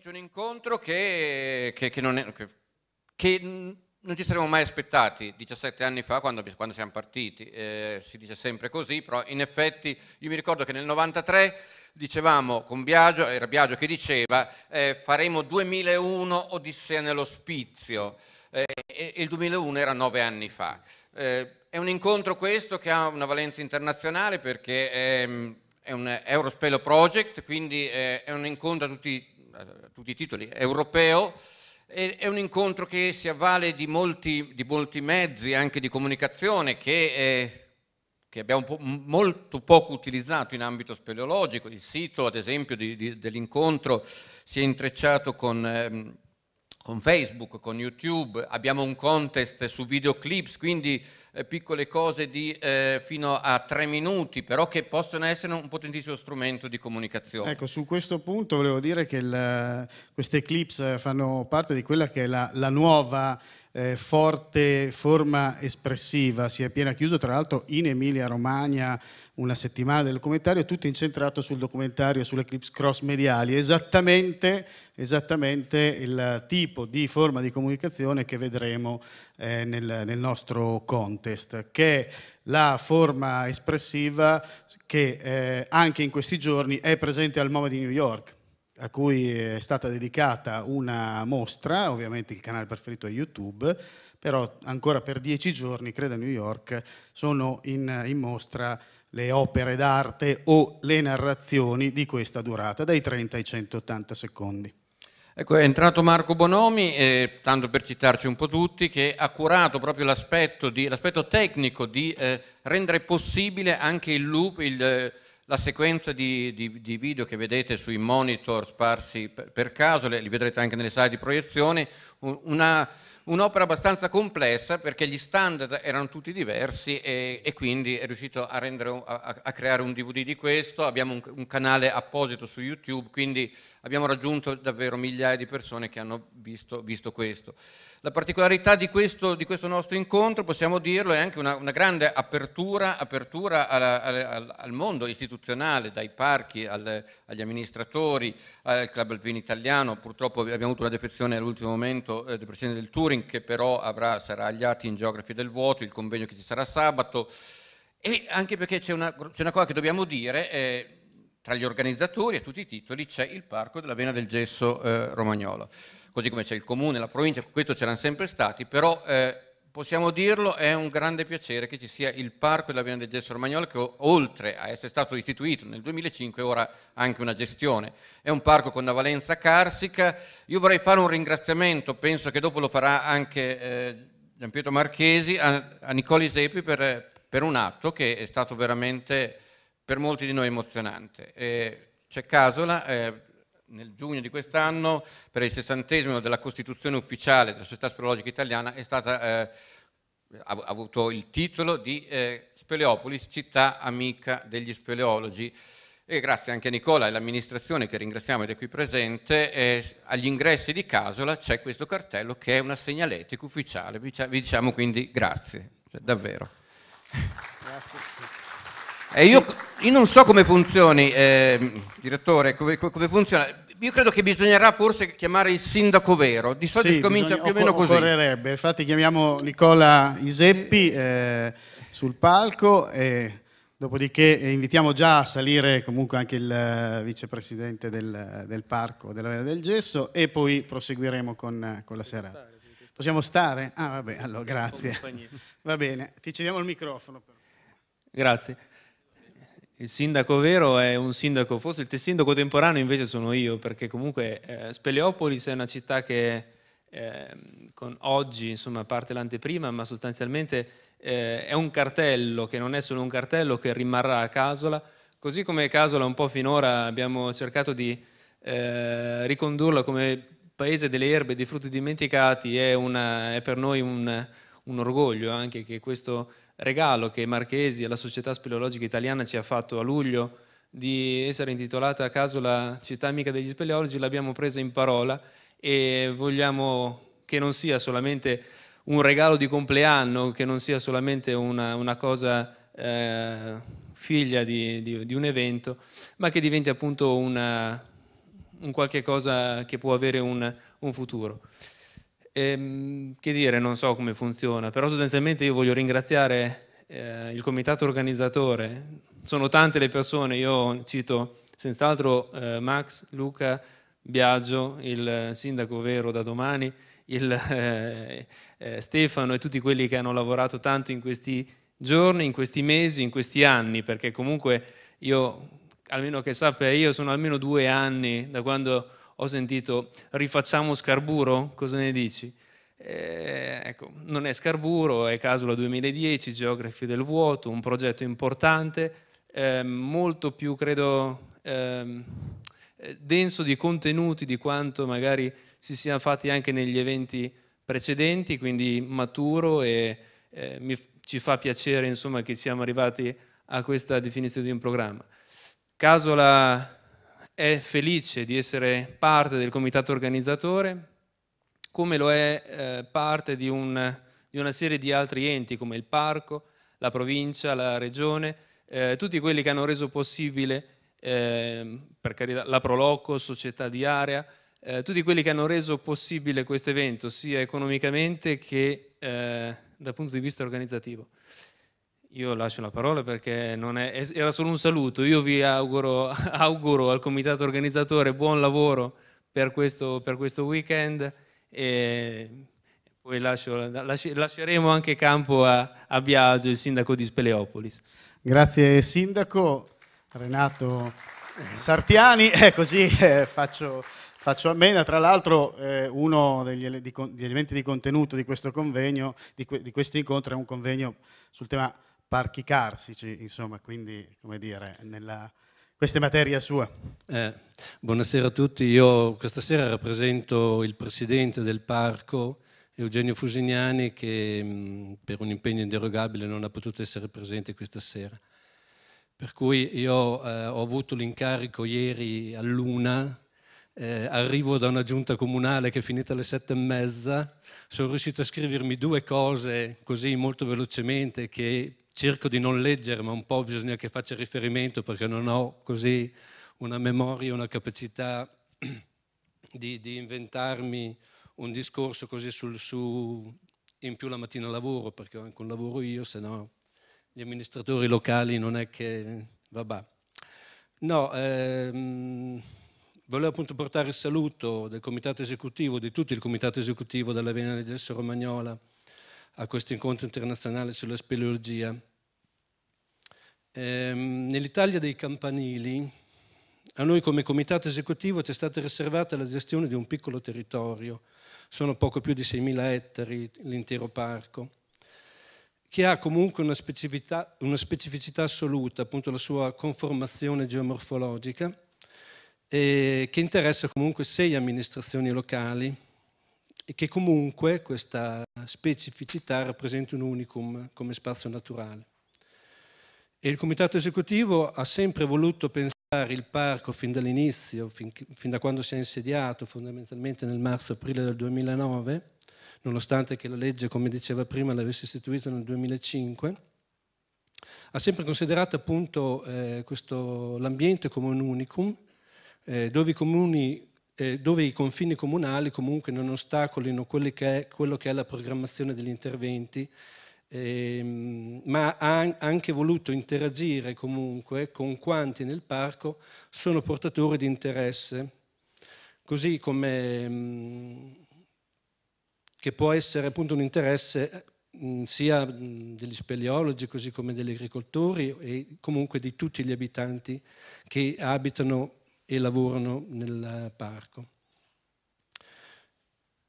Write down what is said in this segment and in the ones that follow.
comincia un incontro che non ci saremmo mai aspettati 17 anni fa quando siamo partiti, si dice sempre così, però in effetti io mi ricordo che nel 93 dicevamo con Biagio, era Biagio che diceva faremo 2001 Odissea nell'Ospizio, e il 2001 era 9 anni fa. È un incontro questo che ha una valenza internazionale perché è un Eurospelo Project, quindi è un incontro a tutti i titoli europeo, è un incontro che si avvale di molti mezzi anche di comunicazione che abbiamo molto poco utilizzato in ambito speleologico. Il sito ad esempio dell'incontro si è intrecciato con Facebook, con YouTube, abbiamo un contest su videoclips, quindi piccole cose fino a 3 minuti, però che possono essere un potentissimo strumento di comunicazione. Ecco, su questo punto volevo dire che queste clips fanno parte di quella che è la nuova forte forma espressiva, si è piena chiuso tra l'altro in Emilia Romagna una settimana del documentario, tutto incentrato sul documentario e sulle clips cross mediali, esattamente il tipo di forma di comunicazione che vedremo nel nostro contest, che è la forma espressiva che anche in questi giorni è presente al MoMA di New York, a cui è stata dedicata una mostra, ovviamente il canale preferito è YouTube, però ancora per 10 giorni, credo, a New York sono in mostra le opere d'arte o le narrazioni di questa durata, dai 30 ai 180 secondi. Ecco, è entrato Marco Bonomi, tanto per citarci un po' tutti, che ha curato proprio l'aspetto tecnico di rendere possibile anche il loop, la sequenza di video che vedete sui monitor sparsi per caso, li vedrete anche nelle sale di proiezione, un'opera abbastanza complessa perché gli standard erano tutti diversi e quindi è riuscito a creare un DVD di questo. Abbiamo un canale apposito su YouTube, quindi abbiamo raggiunto davvero migliaia di persone che hanno visto questo. La particolarità di questo nostro incontro, possiamo dirlo, è anche una grande apertura al mondo istituzionale, dai parchi agli amministratori, al Club Alpino Italiano. Purtroppo abbiamo avuto una defezione all'ultimo momento del presidente del Touring, che però sarà agli atti in Geografi del Vuoto, il convegno che ci sarà sabato, e anche perché c'è una cosa che dobbiamo dire, tra gli organizzatori a tutti i titoli c'è il Parco della Vena del Gesso Romagnola, così come c'è il Comune, la Provincia, questo c'erano sempre stati, però possiamo dirlo, è un grande piacere che ci sia il Parco della Vena del Gesso Romagnola, che oltre a essere stato istituito nel 2005, ora ha anche una gestione. È un parco con una valenza carsica. Io vorrei fare un ringraziamento, penso che dopo lo farà anche Gian Pietro Marchesi, a Nicola Iseppi per un atto che è stato veramente per molti di noi emozionante. C'è Casola, nel giugno di quest'anno, per il 60° della Costituzione Ufficiale della Società Speleologica Italiana, ha avuto il titolo di Speleopolis, città amica degli speleologi. E grazie anche a Nicola e all'amministrazione, che ringraziamo ed è qui presente, agli ingressi di Casola c'è questo cartello che è una segnaletica ufficiale. Vi diciamo quindi grazie, cioè, davvero. Grazie. Io non so come funzioni, direttore, come funziona. Io credo che bisognerà forse chiamare il sindaco vero, di solito sì, si comincia più o meno così. Occorrerebbe, infatti chiamiamo Nicola Iseppi sul palco, e dopodiché invitiamo già a salire comunque anche il vicepresidente del Parco della Vena del Gesso, e poi proseguiremo con la serata. Possiamo stare? Ah, vabbè, allora grazie. Va bene, ti cediamo il microfono. Però. Grazie. Il sindaco vero è un sindaco, forse il sindaco temporaneo invece sono io, perché comunque Speleopolis è una città che con oggi, insomma, a parte l'anteprima, ma sostanzialmente è un cartello che non è solo un cartello, che rimarrà a Casola, così come Casola un po' finora abbiamo cercato di ricondurla come paese delle erbe e dei frutti dimenticati. È per noi un orgoglio anche che questo regalo che Marchesi e la Società Speleologica Italiana ci ha fatto a luglio, di essere intitolata a Casola città amica degli speleologi, l'abbiamo presa in parola e vogliamo che non sia solamente un regalo di compleanno, che non sia solamente una cosa figlia di un evento, ma che diventi appunto un qualche cosa che può avere un futuro. Che dire, non so come funziona, però sostanzialmente io voglio ringraziare il comitato organizzatore. Sono tante le persone, io cito senz'altro Max, Luca, Biagio, il sindaco Vero da domani, Stefano e tutti quelli che hanno lavorato tanto in questi giorni, in questi mesi, in questi anni, perché comunque io, almeno che sappia io, sono almeno 2 anni da quando ho sentito rifacciamo Scarburo, cosa ne dici? Ecco, non è Scarburo, è Casola 2010, Geografi del Vuoto, un progetto importante, molto più, credo, denso di contenuti di quanto magari si siano fatti anche negli eventi precedenti, quindi maturo, e ci fa piacere, insomma, che siamo arrivati a questa definizione di un programma. Casola è felice di essere parte del comitato organizzatore, come lo è parte di una serie di altri enti come il parco, la provincia, la regione, tutti quelli che hanno reso possibile, per carità, la Proloco, società di area, tutti quelli che hanno reso possibile questo evento sia economicamente che dal punto di vista organizzativo. Io lascio la parola perché non è, era solo un saluto, io vi auguro al comitato organizzatore buon lavoro per questo weekend, e poi lasceremo anche campo a Biagio, il sindaco di Speleopolis. Grazie sindaco Renato Sartiani, così faccio a meno. Tra l'altro uno degli elementi di contenuto di questo convegno, di questo incontro, è un convegno sul tema parchi carsici, insomma, quindi, come dire, questa è materia sua. Buonasera a tutti, io questa sera rappresento il presidente del parco, Eugenio Fusignani, che per un impegno inderogabile non ha potuto essere presente questa sera. Per cui io ho avuto l'incarico ieri all'una, arrivo da una giunta comunale che è finita alle 7:30, sono riuscito a scrivermi 2 cose così molto velocemente che cerco di non leggere, ma un po' bisogna che faccia riferimento perché non ho così una memoria, una capacità di inventarmi un discorso così sul su. In più la mattina lavoro, perché ho anche un lavoro io, se no gli amministratori locali non è che... vabbè. No, volevo appunto portare il saluto del comitato esecutivo, di tutto il comitato esecutivo della Vena del Gesso Romagnola a questo incontro internazionale sulla speleologia. Nell'Italia dei campanili, a noi come comitato esecutivo ci è stata riservata la gestione di un piccolo territorio, sono poco più di 6.000 ettari l'intero parco, che ha comunque una specificità assoluta, appunto la sua conformazione geomorfologica, che interessa comunque 6 amministrazioni locali e che comunque questa specificità rappresenta un unicum come spazio naturale. E il comitato esecutivo ha sempre voluto pensare il parco fin dall'inizio, fin da quando si è insediato, fondamentalmente nel marzo-aprile del 2009, nonostante che la legge, come diceva prima, l'avesse istituita nel 2005, ha sempre considerato appunto l'ambiente come un unicum, dove i confini comunali comunque non ostacolino quello che è la programmazione degli interventi, ma ha anche voluto interagire comunque con quanti nel parco sono portatori di interesse, così come... che può essere appunto un interesse sia degli speleologi così come degli agricoltori e comunque di tutti gli abitanti che abitano e lavorano nel parco.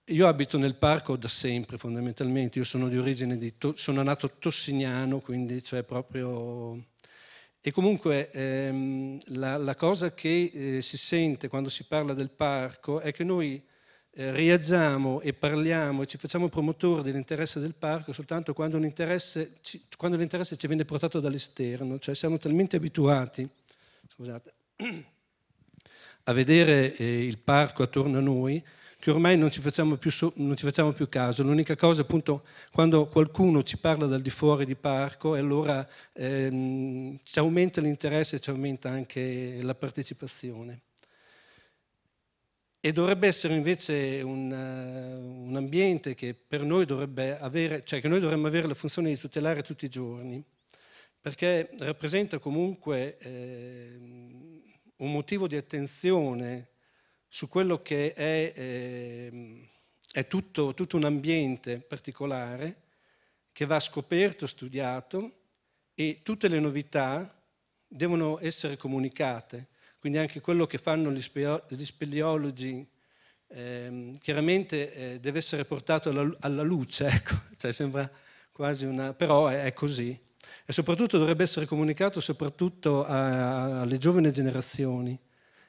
Io abito nel parco da sempre fondamentalmente, io sono di origine sono nato tossignano, quindi cioè proprio... E comunque la cosa che si sente quando si parla del parco è che noi reagiamo e parliamo e ci facciamo promotori dell'interesse del parco soltanto quando l'interesse ci viene portato dall'esterno, cioè siamo talmente abituati, scusate, a vedere il parco attorno a noi che ormai non ci facciamo più caso. L'unica cosa appunto quando qualcuno ci parla dal di fuori di parco e allora ci aumenta l'interesse e ci aumenta anche la partecipazione. e dovrebbe essere invece un ambiente che per noi dovrebbe avere, cioè che noi dovremmo avere la funzione di tutelare tutti i giorni, perché rappresenta comunque un motivo di attenzione su quello che è tutto un ambiente particolare che va scoperto, studiato, e tutte le novità devono essere comunicate. Quindi anche quello che fanno gli speleologi chiaramente deve essere portato alla luce, ecco. Cioè, sembra quasi una... però è così. E soprattutto dovrebbe essere comunicato soprattutto alle giovani generazioni,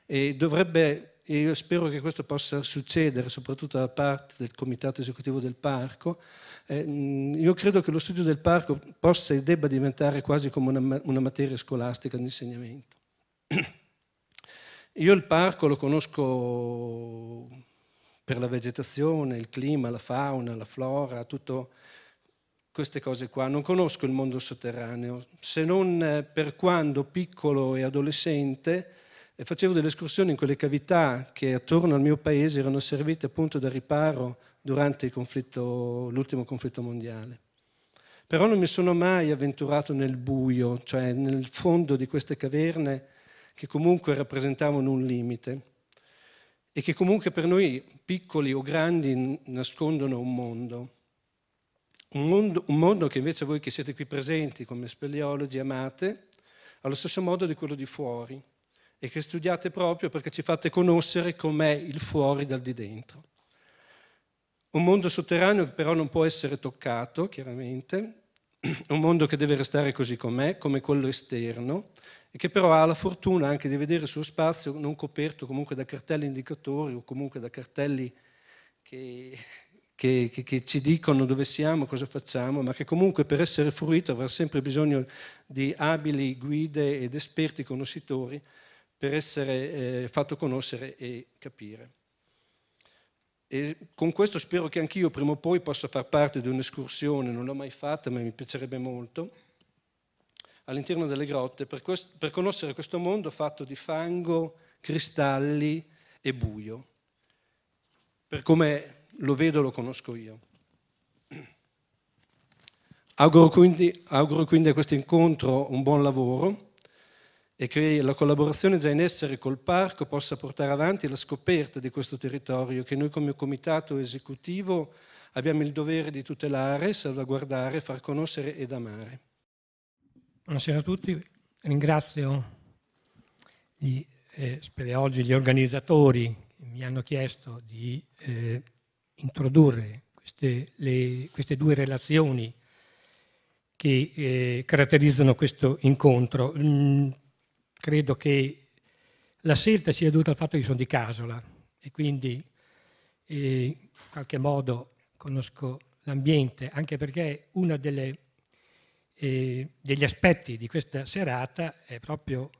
e dovrebbe, e io spero che questo possa succedere soprattutto da parte del comitato esecutivo del parco. Io credo che lo studio del parco possa e debba diventare quasi come una materia scolastica di insegnamento. Io il parco lo conosco per la vegetazione, il clima, la fauna, la flora, tutto queste cose qua. Non conosco il mondo sotterraneo, se non per quando piccolo e adolescente facevo delle escursioni in quelle cavità che attorno al mio paese erano servite appunto da riparo durante l'ultimo conflitto mondiale. Però non mi sono mai avventurato nel buio, cioè nel fondo di queste caverne che comunque rappresentavano un limite e che comunque per noi, piccoli o grandi, nascondono un mondo. Un mondo che invece voi che siete qui presenti come speleologi amate, allo stesso modo di quello di fuori, e che studiate proprio perché ci fate conoscere com'è il fuori dal di dentro. Un mondo sotterraneo che però non può essere toccato, chiaramente, un mondo che deve restare così com'è, come quello esterno, e che però ha la fortuna anche di vedere il suo spazio non coperto comunque da cartelli indicatori o comunque da cartelli che ci dicono dove siamo, cosa facciamo, ma che comunque per essere fruito avrà sempre bisogno di abili guide ed esperti conoscitori per essere fatto conoscere e capire. E con questo spero che anch'io prima o poi possa far parte di un'escursione, non l'ho mai fatta ma mi piacerebbe molto, all'interno delle grotte, per conoscere questo mondo fatto di fango, cristalli e buio, per come lo vedo, lo conosco io. Auguro quindi a questo incontro un buon lavoro e che la collaborazione già in essere col parco possa portare avanti la scoperta di questo territorio che noi come comitato esecutivo abbiamo il dovere di tutelare, salvaguardare, far conoscere ed amare. Buonasera a tutti, ringrazio gli speleologi, gli organizzatori che mi hanno chiesto di introdurre queste due relazioni che caratterizzano questo incontro. Credo che la scelta sia dovuta al fatto che sono di Casola e quindi in qualche modo conosco l'ambiente, anche perché uno degli aspetti di questa serata è proprio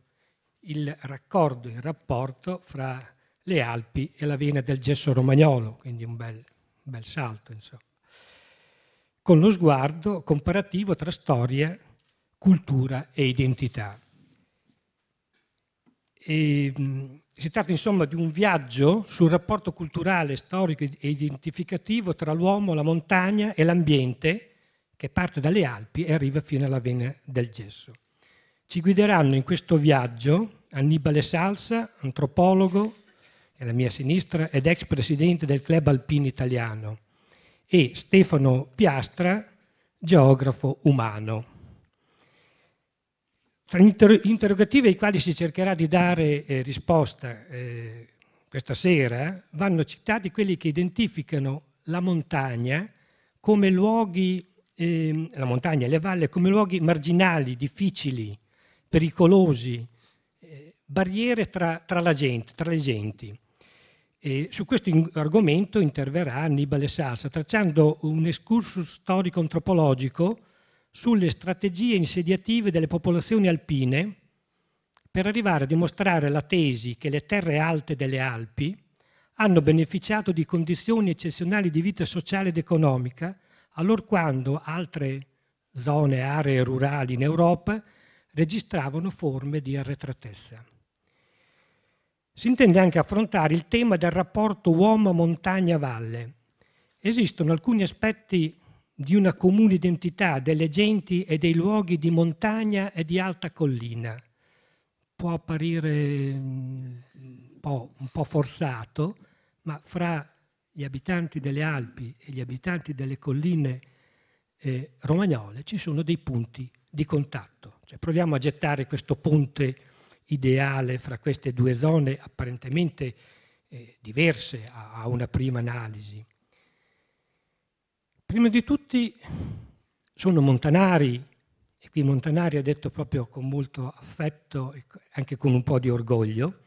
il raccordo, il rapporto fra le Alpi e la Vena del Gesso Romagnolo, quindi un bel salto, insomma, con lo sguardo comparativo tra storia, cultura e identità. Si tratta insomma di un viaggio sul rapporto culturale, storico e identificativo tra l'uomo, la montagna e l'ambiente, che parte dalle Alpi e arriva fino alla Vena del Gesso. Ci guideranno in questo viaggio Annibale Salsa, antropologo, che è alla mia sinistra, ed ex presidente del Club Alpino Italiano, e Stefano Piastra, geografo umano. Tra interrogativi ai quali si cercherà di dare risposta questa sera vanno citati quelli che identificano la montagna come luoghi, la montagna e le valli come luoghi marginali, difficili, pericolosi, barriere tra le genti. E su questo argomento interverrà Annibale Salsa tracciando un excursus storico-antropologico sulle strategie insediative delle popolazioni alpine per arrivare a dimostrare la tesi che le terre alte delle Alpi hanno beneficiato di condizioni eccezionali di vita sociale ed economica, allorquando altre zone e aree rurali in Europa registravano forme di arretratezza. si intende anche affrontare il tema del rapporto uomo-montagna-valle. Esistono alcuni aspetti di una comune identità delle genti e dei luoghi di montagna e di alta collina. Può apparire un po' forzato, ma fra gli abitanti delle Alpi e gli abitanti delle colline romagnole ci sono dei punti di contatto. Cioè, proviamo a gettare questo ponte ideale fra queste due zone apparentemente diverse a una prima analisi. Prima di tutti sono montanari, e qui montanari ha detto proprio con molto affetto e anche con un po' di orgoglio,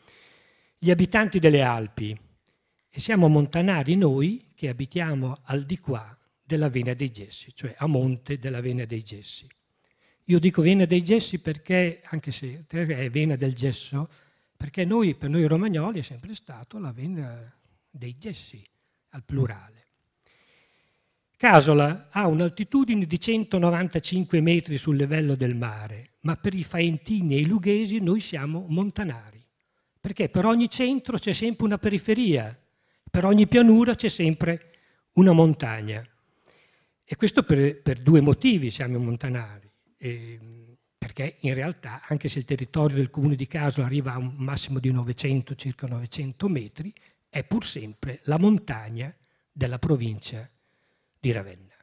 gli abitanti delle Alpi, e siamo montanari noi che abitiamo al di qua della Vena dei Gessi, cioè a monte della Vena dei Gessi. Io dico Vena dei Gessi perché, anche se è Vena del Gesso, perché noi, per noi romagnoli è sempre stato la Vena dei Gessi, al plurale. Casola ha un'altitudine di 195 metri sul livello del mare, ma per i faentini e i lughesi noi siamo montanari, perché per ogni centro c'è sempre una periferia, per ogni pianura c'è sempre una montagna. E questo per due motivi siamo montanari, perché in realtà, anche se il territorio del comune di Casola arriva a un massimo di 900, circa 900 metri, è pur sempre la montagna della provincia di Ravenna.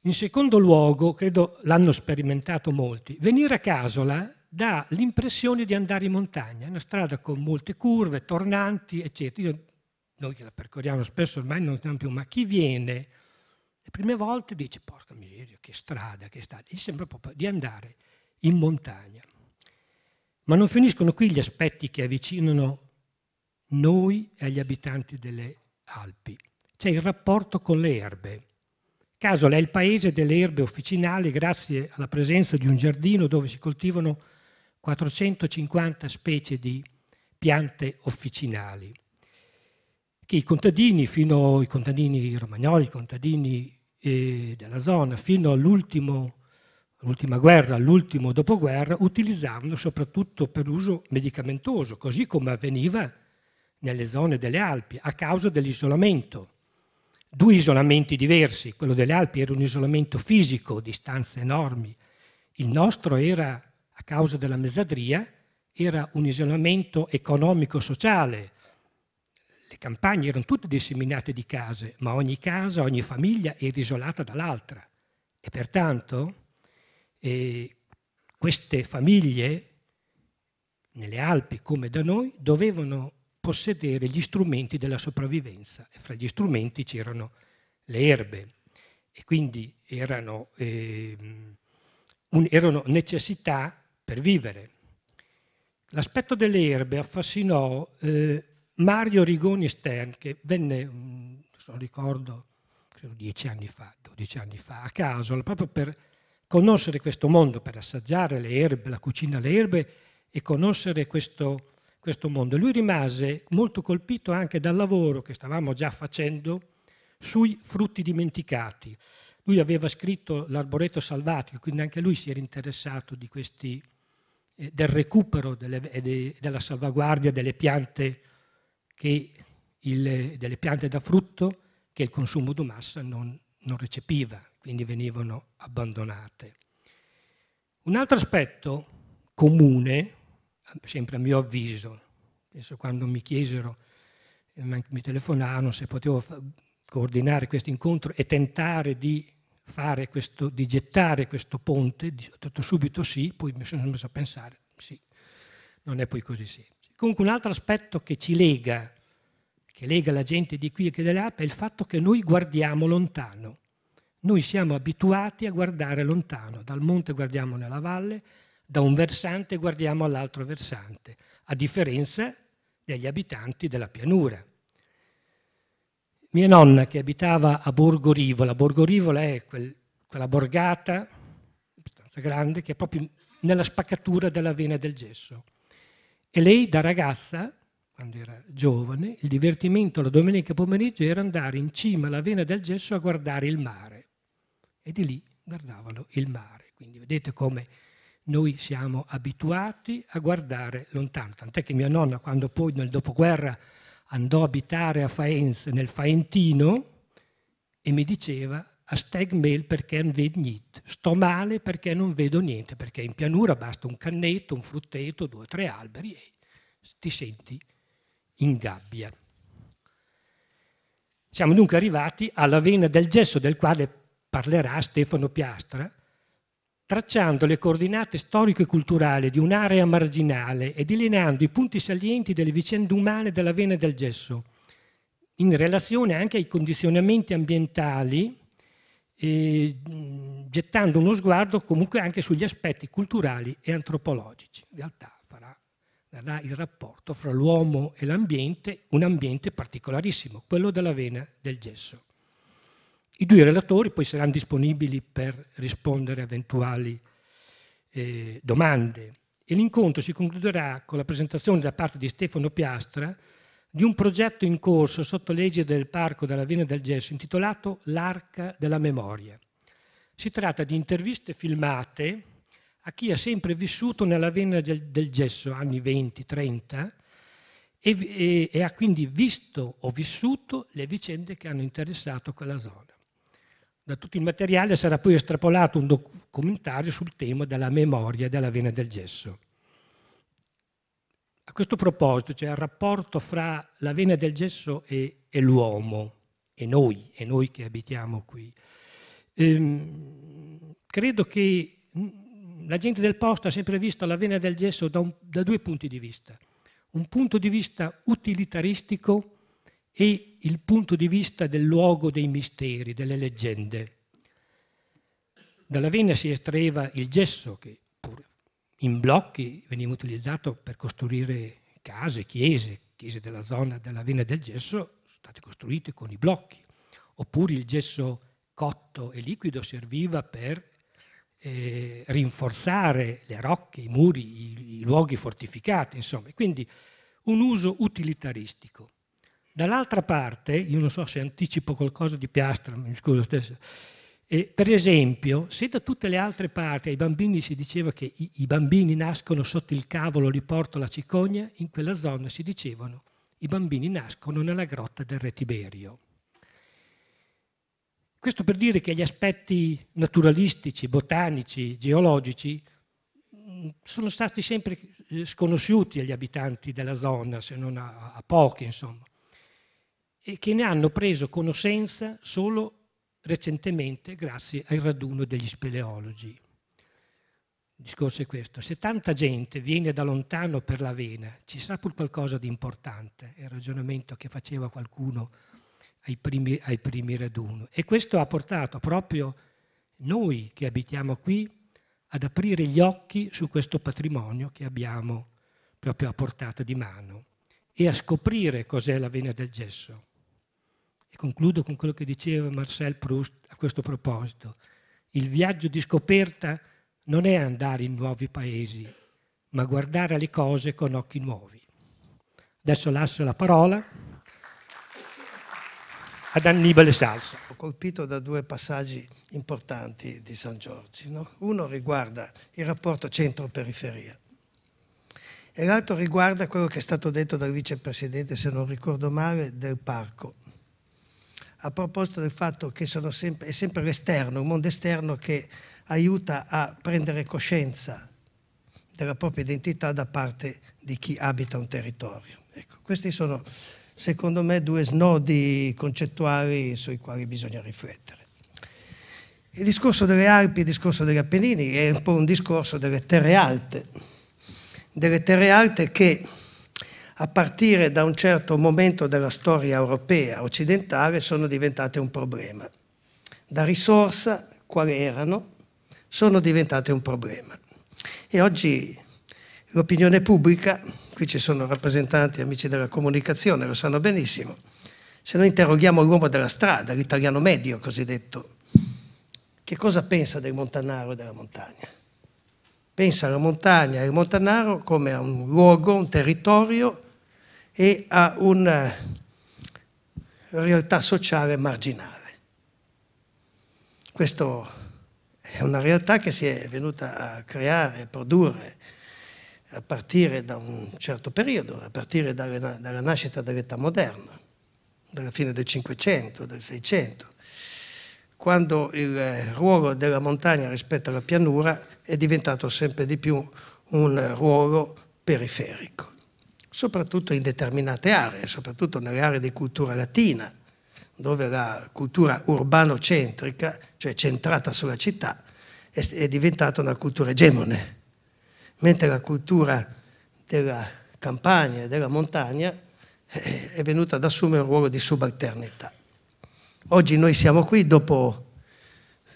In secondo luogo, credo l'hanno sperimentato molti, venire a Casola dà l'impressione di andare in montagna, è una strada con molte curve, tornanti, eccetera. Noi che la percorriamo spesso ormai non siamo più, ma chi viene le prime volte dice porca miseria, che strada, gli sembra proprio di andare in montagna. Ma non finiscono qui gli aspetti che avvicinano noi agli abitanti delle Alpi. C'è il rapporto con le erbe. Casola è il paese delle erbe officinali grazie alla presenza di un giardino dove si coltivano 450 specie di piante officinali che i contadini romagnoli della zona fino all'ultima guerra, all'ultimo dopoguerra, utilizzavano soprattutto per uso medicamentoso, così come avveniva nelle zone delle Alpi a causa dell'isolamento. Due isolamenti diversi, quello delle Alpi era un isolamento fisico, distanze enormi, il nostro era, a causa della mesadria, era un isolamento economico-sociale, le campagne erano tutte disseminate di case, ma ogni casa, ogni famiglia era isolata dall'altra e pertanto queste famiglie, nelle Alpi come da noi, dovevano possedere gli strumenti della sopravvivenza e fra gli strumenti c'erano le erbe e quindi erano necessità per vivere. L'aspetto delle erbe affascinò Mario Rigoni Stern, che venne, non ricordo, credo 12 anni fa a Casola, proprio per conoscere questo mondo, per assaggiare le erbe, la cucina alle erbe e conoscere questo mondo. Lui rimase molto colpito anche dal lavoro che stavamo già facendo sui frutti dimenticati. Lui aveva scritto l'Arboreto Salvatico, quindi anche lui si era interessato di questi, del recupero della salvaguardia delle piante da frutto che il consumo di massa non recepiva, quindi venivano abbandonate. Un altro aspetto comune, sempre a mio avviso, adesso quando mi chiesero, mi telefonarono se potevo coordinare questo incontro e tentare di gettare questo ponte, ho detto subito sì, poi mi sono messo a pensare, sì, non è poi così semplice. Comunque un altro aspetto che ci lega, che lega la gente di qui e che delle Alpi, è il fatto che noi guardiamo lontano, noi siamo abituati a guardare lontano, dal monte guardiamo nella valle, da un versante guardiamo all'altro versante, a differenza degli abitanti della pianura. Mia nonna, che abitava a Borgo Rivola è quella borgata abbastanza grande che è proprio nella spaccatura della Vena del Gesso, e lei da ragazza, quando era giovane, il divertimento la domenica pomeriggio era andare in cima alla Vena del Gesso a guardare il mare, e di lì guardavano il mare, quindi vedete come Noi siamo abituati a guardare lontano, tant'è che mia nonna, quando poi nel dopoguerra andò a abitare a Faenza, nel Faentino, e mi diceva: a steg mel perché non vedo niente, sto male perché non vedo niente, perché in pianura basta un cannetto, un frutteto, 2 o 3 alberi e ti senti in gabbia. Siamo dunque arrivati alla Vena del Gesso, del quale parlerà Stefano Piastra, tracciando le coordinate storico e culturali di un'area marginale e delineando i punti salienti delle vicende umane della Vena del Gesso, in relazione anche ai condizionamenti ambientali, gettando uno sguardo comunque anche sugli aspetti culturali e antropologici. In realtà darà il rapporto fra l'uomo e l'ambiente, un ambiente particolarissimo, quello della Vena del Gesso. I 2 relatori poi saranno disponibili per rispondere a eventuali domande, e l'incontro si concluderà con la presentazione da parte di Stefano Piastra di un progetto in corso sotto l'egida del Parco della Vena del Gesso intitolato L'Arca della Memoria. Si tratta di interviste filmate a chi ha sempre vissuto nella Vena del Gesso, anni 20-30, e ha quindi visto o vissuto le vicende che hanno interessato quella zona. Da tutto il materiale sarà poi estrapolato un documentario sul tema della memoria della Vena del Gesso. A questo proposito c'è il rapporto fra la Vena del Gesso e l'uomo, e noi che abitiamo qui. Credo che la gente del posto ha sempre visto la Vena del Gesso da 2 punti di vista. Un punto di vista utilitaristico e il punto di vista del luogo dei misteri, delle leggende. Dalla Vena si estraeva il gesso, che pure in blocchi veniva utilizzato per costruire case, chiese della zona della Vena del Gesso, sono state costruite con i blocchi, oppure il gesso cotto e liquido serviva per rinforzare le rocche, i muri, i luoghi fortificati, insomma, quindi un uso utilitaristico. Dall'altra parte, io non so se anticipo qualcosa di Piastra, mi scuso stesso, per esempio, se da tutte le altre parti ai bambini si diceva che i bambini nascono sotto il cavolo, li porta la cicogna, in quella zona si dicevano i bambini nascono nella grotta del Re Tiberio. Questo per dire che gli aspetti naturalistici, botanici, geologici sono stati sempre sconosciuti agli abitanti della zona, se non a pochi, insomma, e che ne hanno preso conoscenza solo recentemente grazie al raduno degli speleologi. Il discorso è questo: se tanta gente viene da lontano per la Vena, ci sarà pur qualcosa di importante. È il ragionamento che faceva qualcuno ai primi raduno, e questo ha portato proprio noi che abitiamo qui ad aprire gli occhi su questo patrimonio che abbiamo proprio a portata di mano e a scoprire cos'è la Vena del Gesso. E concludo con quello che diceva Marcel Proust a questo proposito: il viaggio di scoperta non è andare in nuovi paesi, ma guardare le cose con occhi nuovi. Adesso lascio la parola ad Annibale Salsa. Colpito da 2 passaggi importanti di San Giorgi, no? Uno riguarda il rapporto centro-periferia e l'altro riguarda quello che è stato detto dal vicepresidente, se non ricordo male, del parco, a proposito del fatto che è sempre l'esterno, il mondo esterno, che aiuta a prendere coscienza della propria identità da parte di chi abita un territorio. Ecco, questi sono, secondo me, 2 snodi concettuali sui quali bisogna riflettere. Il discorso delle Alpi, il discorso degli Appennini è un po' un discorso delle terre alte che, a partire da un certo momento della storia europea occidentale, sono diventate un problema. Da risorsa, quali erano, sono diventate un problema. E oggi l'opinione pubblica, qui ci sono rappresentanti, amici della comunicazione, lo sanno benissimo, se noi interroghiamo l'uomo della strada, l'italiano medio cosiddetto, che cosa pensa del montanaro e della montagna? Pensa alla montagna e al montanaro come a un luogo, un territorio, e a una realtà sociale marginale. Questo è una realtà che si è venuta a creare, a produrre a partire da un certo periodo, a partire dalla nascita dell'età moderna, dalla fine del Cinquecento, del Seicento, quando il ruolo della montagna rispetto alla pianura è diventato sempre di più un ruolo periferico, soprattutto in determinate aree, soprattutto nelle aree di cultura latina, dove la cultura urbano-centrica, cioè centrata sulla città, è diventata una cultura egemone, mentre la cultura della campagna e della montagna è venuta ad assumere un ruolo di subalternità. Oggi noi siamo qui, dopo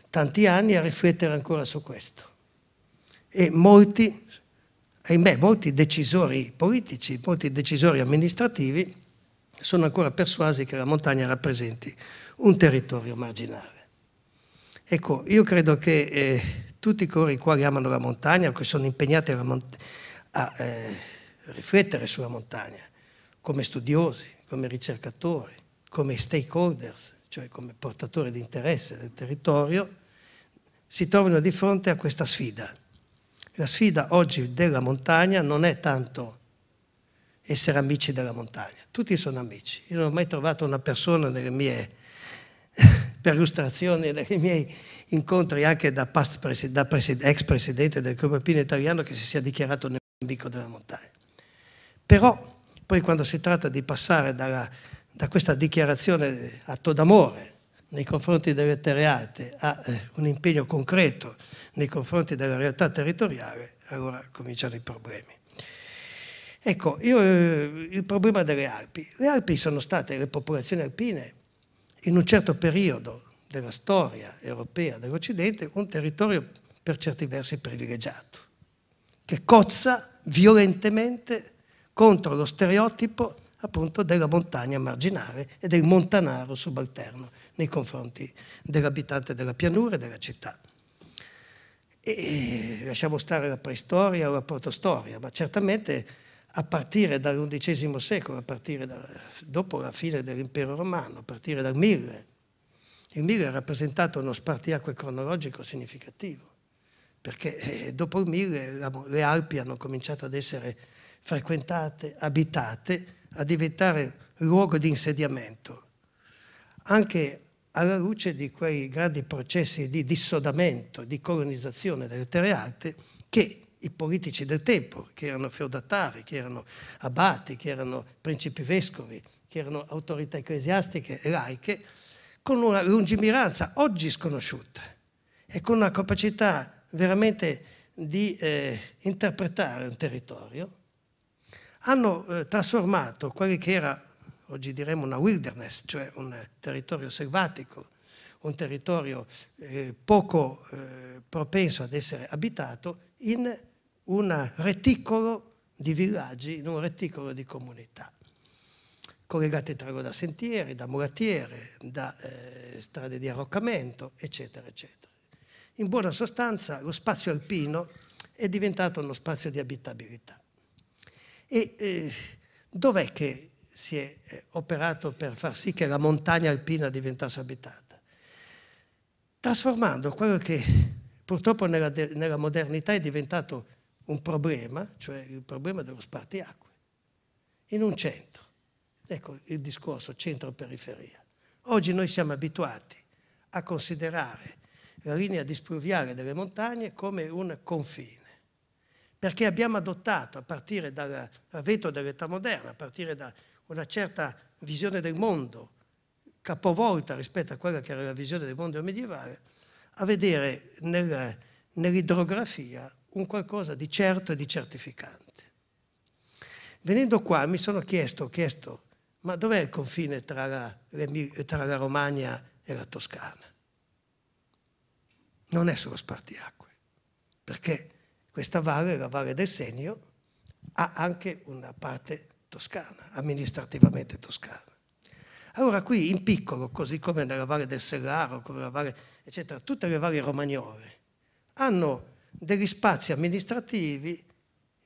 tanti anni, a riflettere ancora su questo. E molti, ahimè, molti decisori politici, molti decisori amministrativi sono ancora persuasi che la montagna rappresenti un territorio marginale. Ecco, io credo che tutti coloro i quali amano la montagna o che sono impegnati a riflettere sulla montagna, come studiosi, come ricercatori, come stakeholders, cioè come portatori di interesse del territorio, si trovano di fronte a questa sfida. La sfida oggi della montagna non è tanto essere amici della montagna, tutti sono amici. Io non ho mai trovato una persona nelle mie perlustrazioni, nei miei incontri anche da ex presidente del Club Alpino Italiano che si sia dichiarato nemico della montagna. Però poi quando si tratta di passare da questa dichiarazione atto d'amore nei confronti delle terre alte a un impegno concreto nei confronti della realtà territoriale, allora cominciano i problemi. Ecco, il problema delle Alpi. Le Alpi sono state, le popolazioni alpine, in un certo periodo della storia europea dell'Occidente, un territorio per certi versi privilegiato, che cozza violentemente contro lo stereotipo appunto della montagna marginale e del montanaro subalterno nei confronti dell'abitante della pianura e della città. E lasciamo stare la preistoria o la protostoria, ma certamente a partire dall'undicesimo secolo, a partire dopo la fine dell'impero romano, a partire dal 1000. Il 1000 ha rappresentato uno spartiacque cronologico significativo, perché dopo il 1000 le Alpi hanno cominciato ad essere frequentate, abitate, a diventare luogo di insediamento, anche alla luce di quei grandi processi di dissodamento, di colonizzazione delle terre alte che i politici del tempo, che erano feudatari, che erano abati, che erano principi vescovi, che erano autorità ecclesiastiche e laiche, con una lungimiranza oggi sconosciuta e con una capacità veramente di interpretare un territorio, hanno trasformato quelli che era, oggi diremmo, una wilderness, cioè un territorio selvatico, un territorio poco propenso ad essere abitato, in un reticolo di villaggi, in un reticolo di comunità, collegati tra loro da sentieri, da mulattiere, da strade di arroccamento, eccetera, eccetera. In buona sostanza lo spazio alpino è diventato uno spazio di abitabilità. E dov'è che si è operato per far sì che la montagna alpina diventasse abitata? Trasformando quello che purtroppo nella modernità è diventato un problema, cioè il problema dello spartiacque, in un centro. Ecco il discorso centro-periferia. Oggi noi siamo abituati a considerare la linea displuviale delle montagne come un confine, perché abbiamo adottato, a partire dal vento dell'età moderna, a partire da una certa visione del mondo, capovolta rispetto a quella che era la visione del mondo medievale, a vedere nell'idrografia un qualcosa di certo e di certificante. Venendo qua mi sono chiesto, ma dov'è il confine tra la Romagna e la Toscana? Non è solo spartiacque, perché questa valle, la Valle del Senio, ha anche una parte toscana, amministrativamente toscana. Allora qui in piccolo, così come nella Valle del Sellaro, come la Valle, eccetera, tutte le valli romagnole hanno degli spazi amministrativi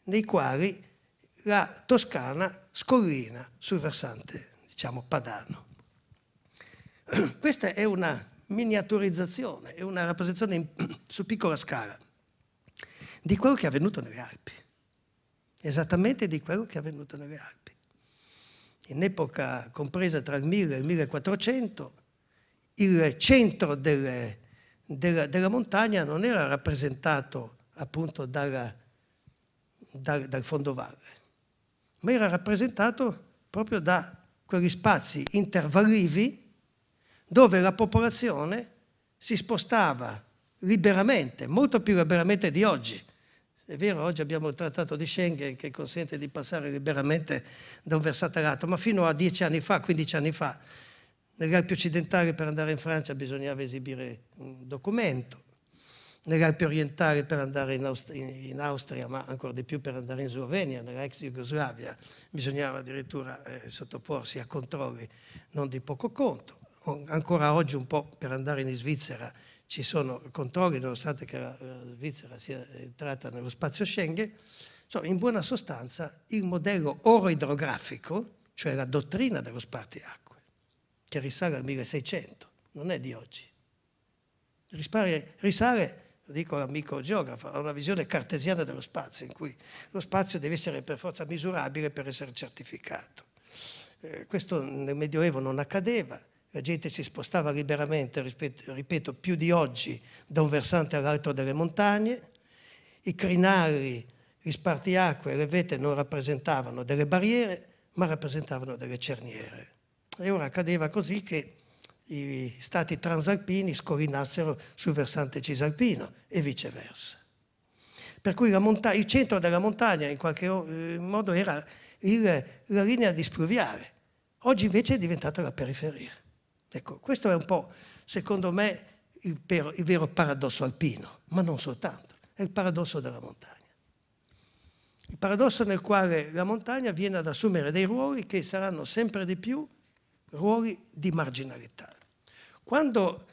nei quali la Toscana scollina sul versante, diciamo, padano. Questa è una miniaturizzazione, è una rappresentazione su piccola scala di quello che è avvenuto nelle Alpi, esattamente di quello che è avvenuto nelle Alpi. In epoca compresa tra il 1000 e il 1400, il centro della montagna non era rappresentato appunto dal fondovalle, ma era rappresentato proprio da quegli spazi intervallivi dove la popolazione si spostava liberamente, molto più liberamente di oggi. È vero, oggi abbiamo il trattato di Schengen che consente di passare liberamente da un versante all'altro, ma fino a 10 anni fa, 15 anni fa, nelle Alpi occidentali per andare in Francia bisognava esibire un documento, nelle Alpi orientali per andare in Austria, ma ancora di più per andare in Slovenia, nella ex Jugoslavia, bisognava addirittura sottoporsi a controlli non di poco conto. Ancora oggi un po' per andare in Svizzera ci sono controlli, nonostante che la Svizzera sia entrata nello spazio Schengen. Insomma, in buona sostanza il modello oro-idrografico, cioè la dottrina dello spartiacque, che risale al 1600, non è di oggi. Risale, lo dico all'amico geografo, a una visione cartesiana dello spazio, in cui lo spazio deve essere per forza misurabile per essere certificato. Questo nel Medioevo non accadeva. La gente si spostava liberamente, ripeto, più di oggi, da un versante all'altro delle montagne. I crinali, gli spartiacque, le vette non rappresentavano delle barriere, ma rappresentavano delle cerniere. E ora accadeva così che i stati transalpini scolinassero sul versante cisalpino e viceversa. Per cui il centro della montagna in qualche modo era la linea displuviale. Oggi invece è diventata la periferia. Ecco, questo è un po', secondo me, il vero paradosso alpino, ma non soltanto, è il paradosso della montagna. Il paradosso nel quale la montagna viene ad assumere dei ruoli che saranno sempre di più ruoli di marginalità. Quando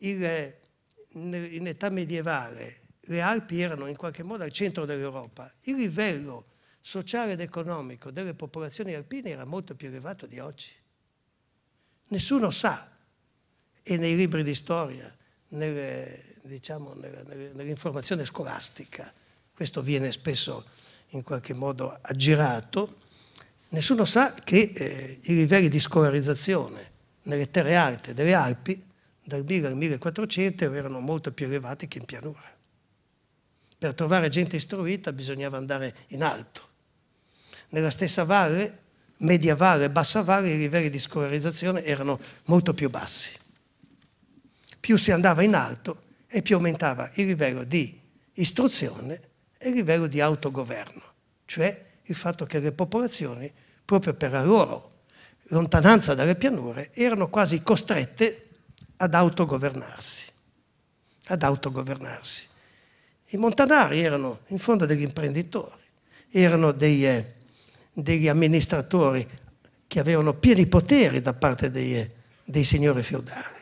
in età medievale le Alpi erano in qualche modo al centro dell'Europa, il livello sociale ed economico delle popolazioni alpine era molto più elevato di oggi. Nessuno sa, e nei libri di storia, nell'informazione scolastica, questo viene spesso in qualche modo aggirato, nessuno sa che i livelli di scolarizzazione nelle terre alte delle Alpi dal 1000 al 1400 erano molto più elevati che in pianura. Per trovare gente istruita bisognava andare in alto. Nella stessa valle, media valle e bassa valle, i livelli di scolarizzazione erano molto più bassi. Più si andava in alto e più aumentava il livello di istruzione e il livello di autogoverno, cioè il fatto che le popolazioni, proprio per la loro lontananza dalle pianure, erano quasi costrette ad autogovernarsi. I montanari erano in fondo degli imprenditori, erano degli amministratori che avevano pieni poteri da parte dei signori feudali.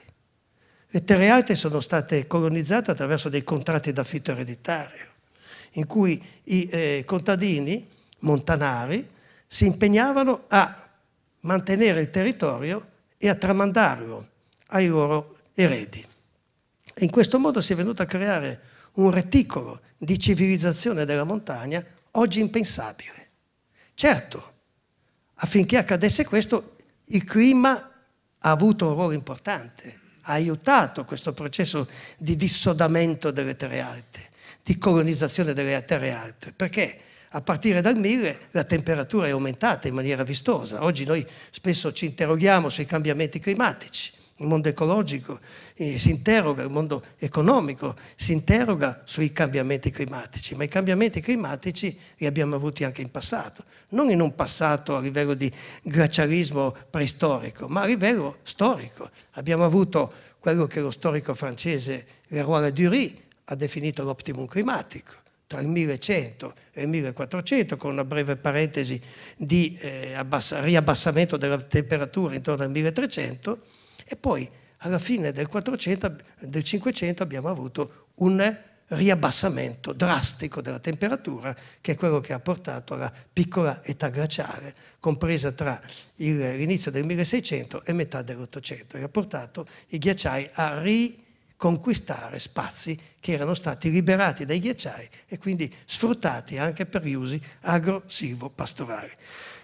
Le terre alte sono state colonizzate attraverso dei contratti d'affitto ereditario, in cui i contadini montanari si impegnavano a mantenere il territorio e a tramandarlo ai loro eredi. E in questo modo si è venuto a creare un reticolo di civilizzazione della montagna oggi impensabile. Certo, affinché accadesse questo, il clima ha avuto un ruolo importante, ha aiutato questo processo di dissodamento delle terre alte, di colonizzazione delle terre alte, perché a partire dal 1000 la temperatura è aumentata in maniera vistosa. Oggi noi spesso ci interroghiamo sui cambiamenti climatici. Il mondo ecologico si interroga, il mondo economico si interroga sui cambiamenti climatici, ma i cambiamenti climatici li abbiamo avuti anche in passato, non in un passato a livello di glacialismo preistorico, ma a livello storico. Abbiamo avuto quello che lo storico francese Leroy Durie ha definito l'optimum climatico, tra il 1100 e il 1400, con una breve parentesi di riabbassamento della temperatura intorno al 1300, E poi alla fine del 500 abbiamo avuto un riabbassamento drastico della temperatura, che è quello che ha portato alla piccola età glaciale, compresa tra l'inizio del 1600 e metà dell'Ottocento, e ha portato i ghiacciai a riconquistare spazi che erano stati liberati dai ghiacciai e quindi sfruttati anche per gli usi agro-silvo-pastorali.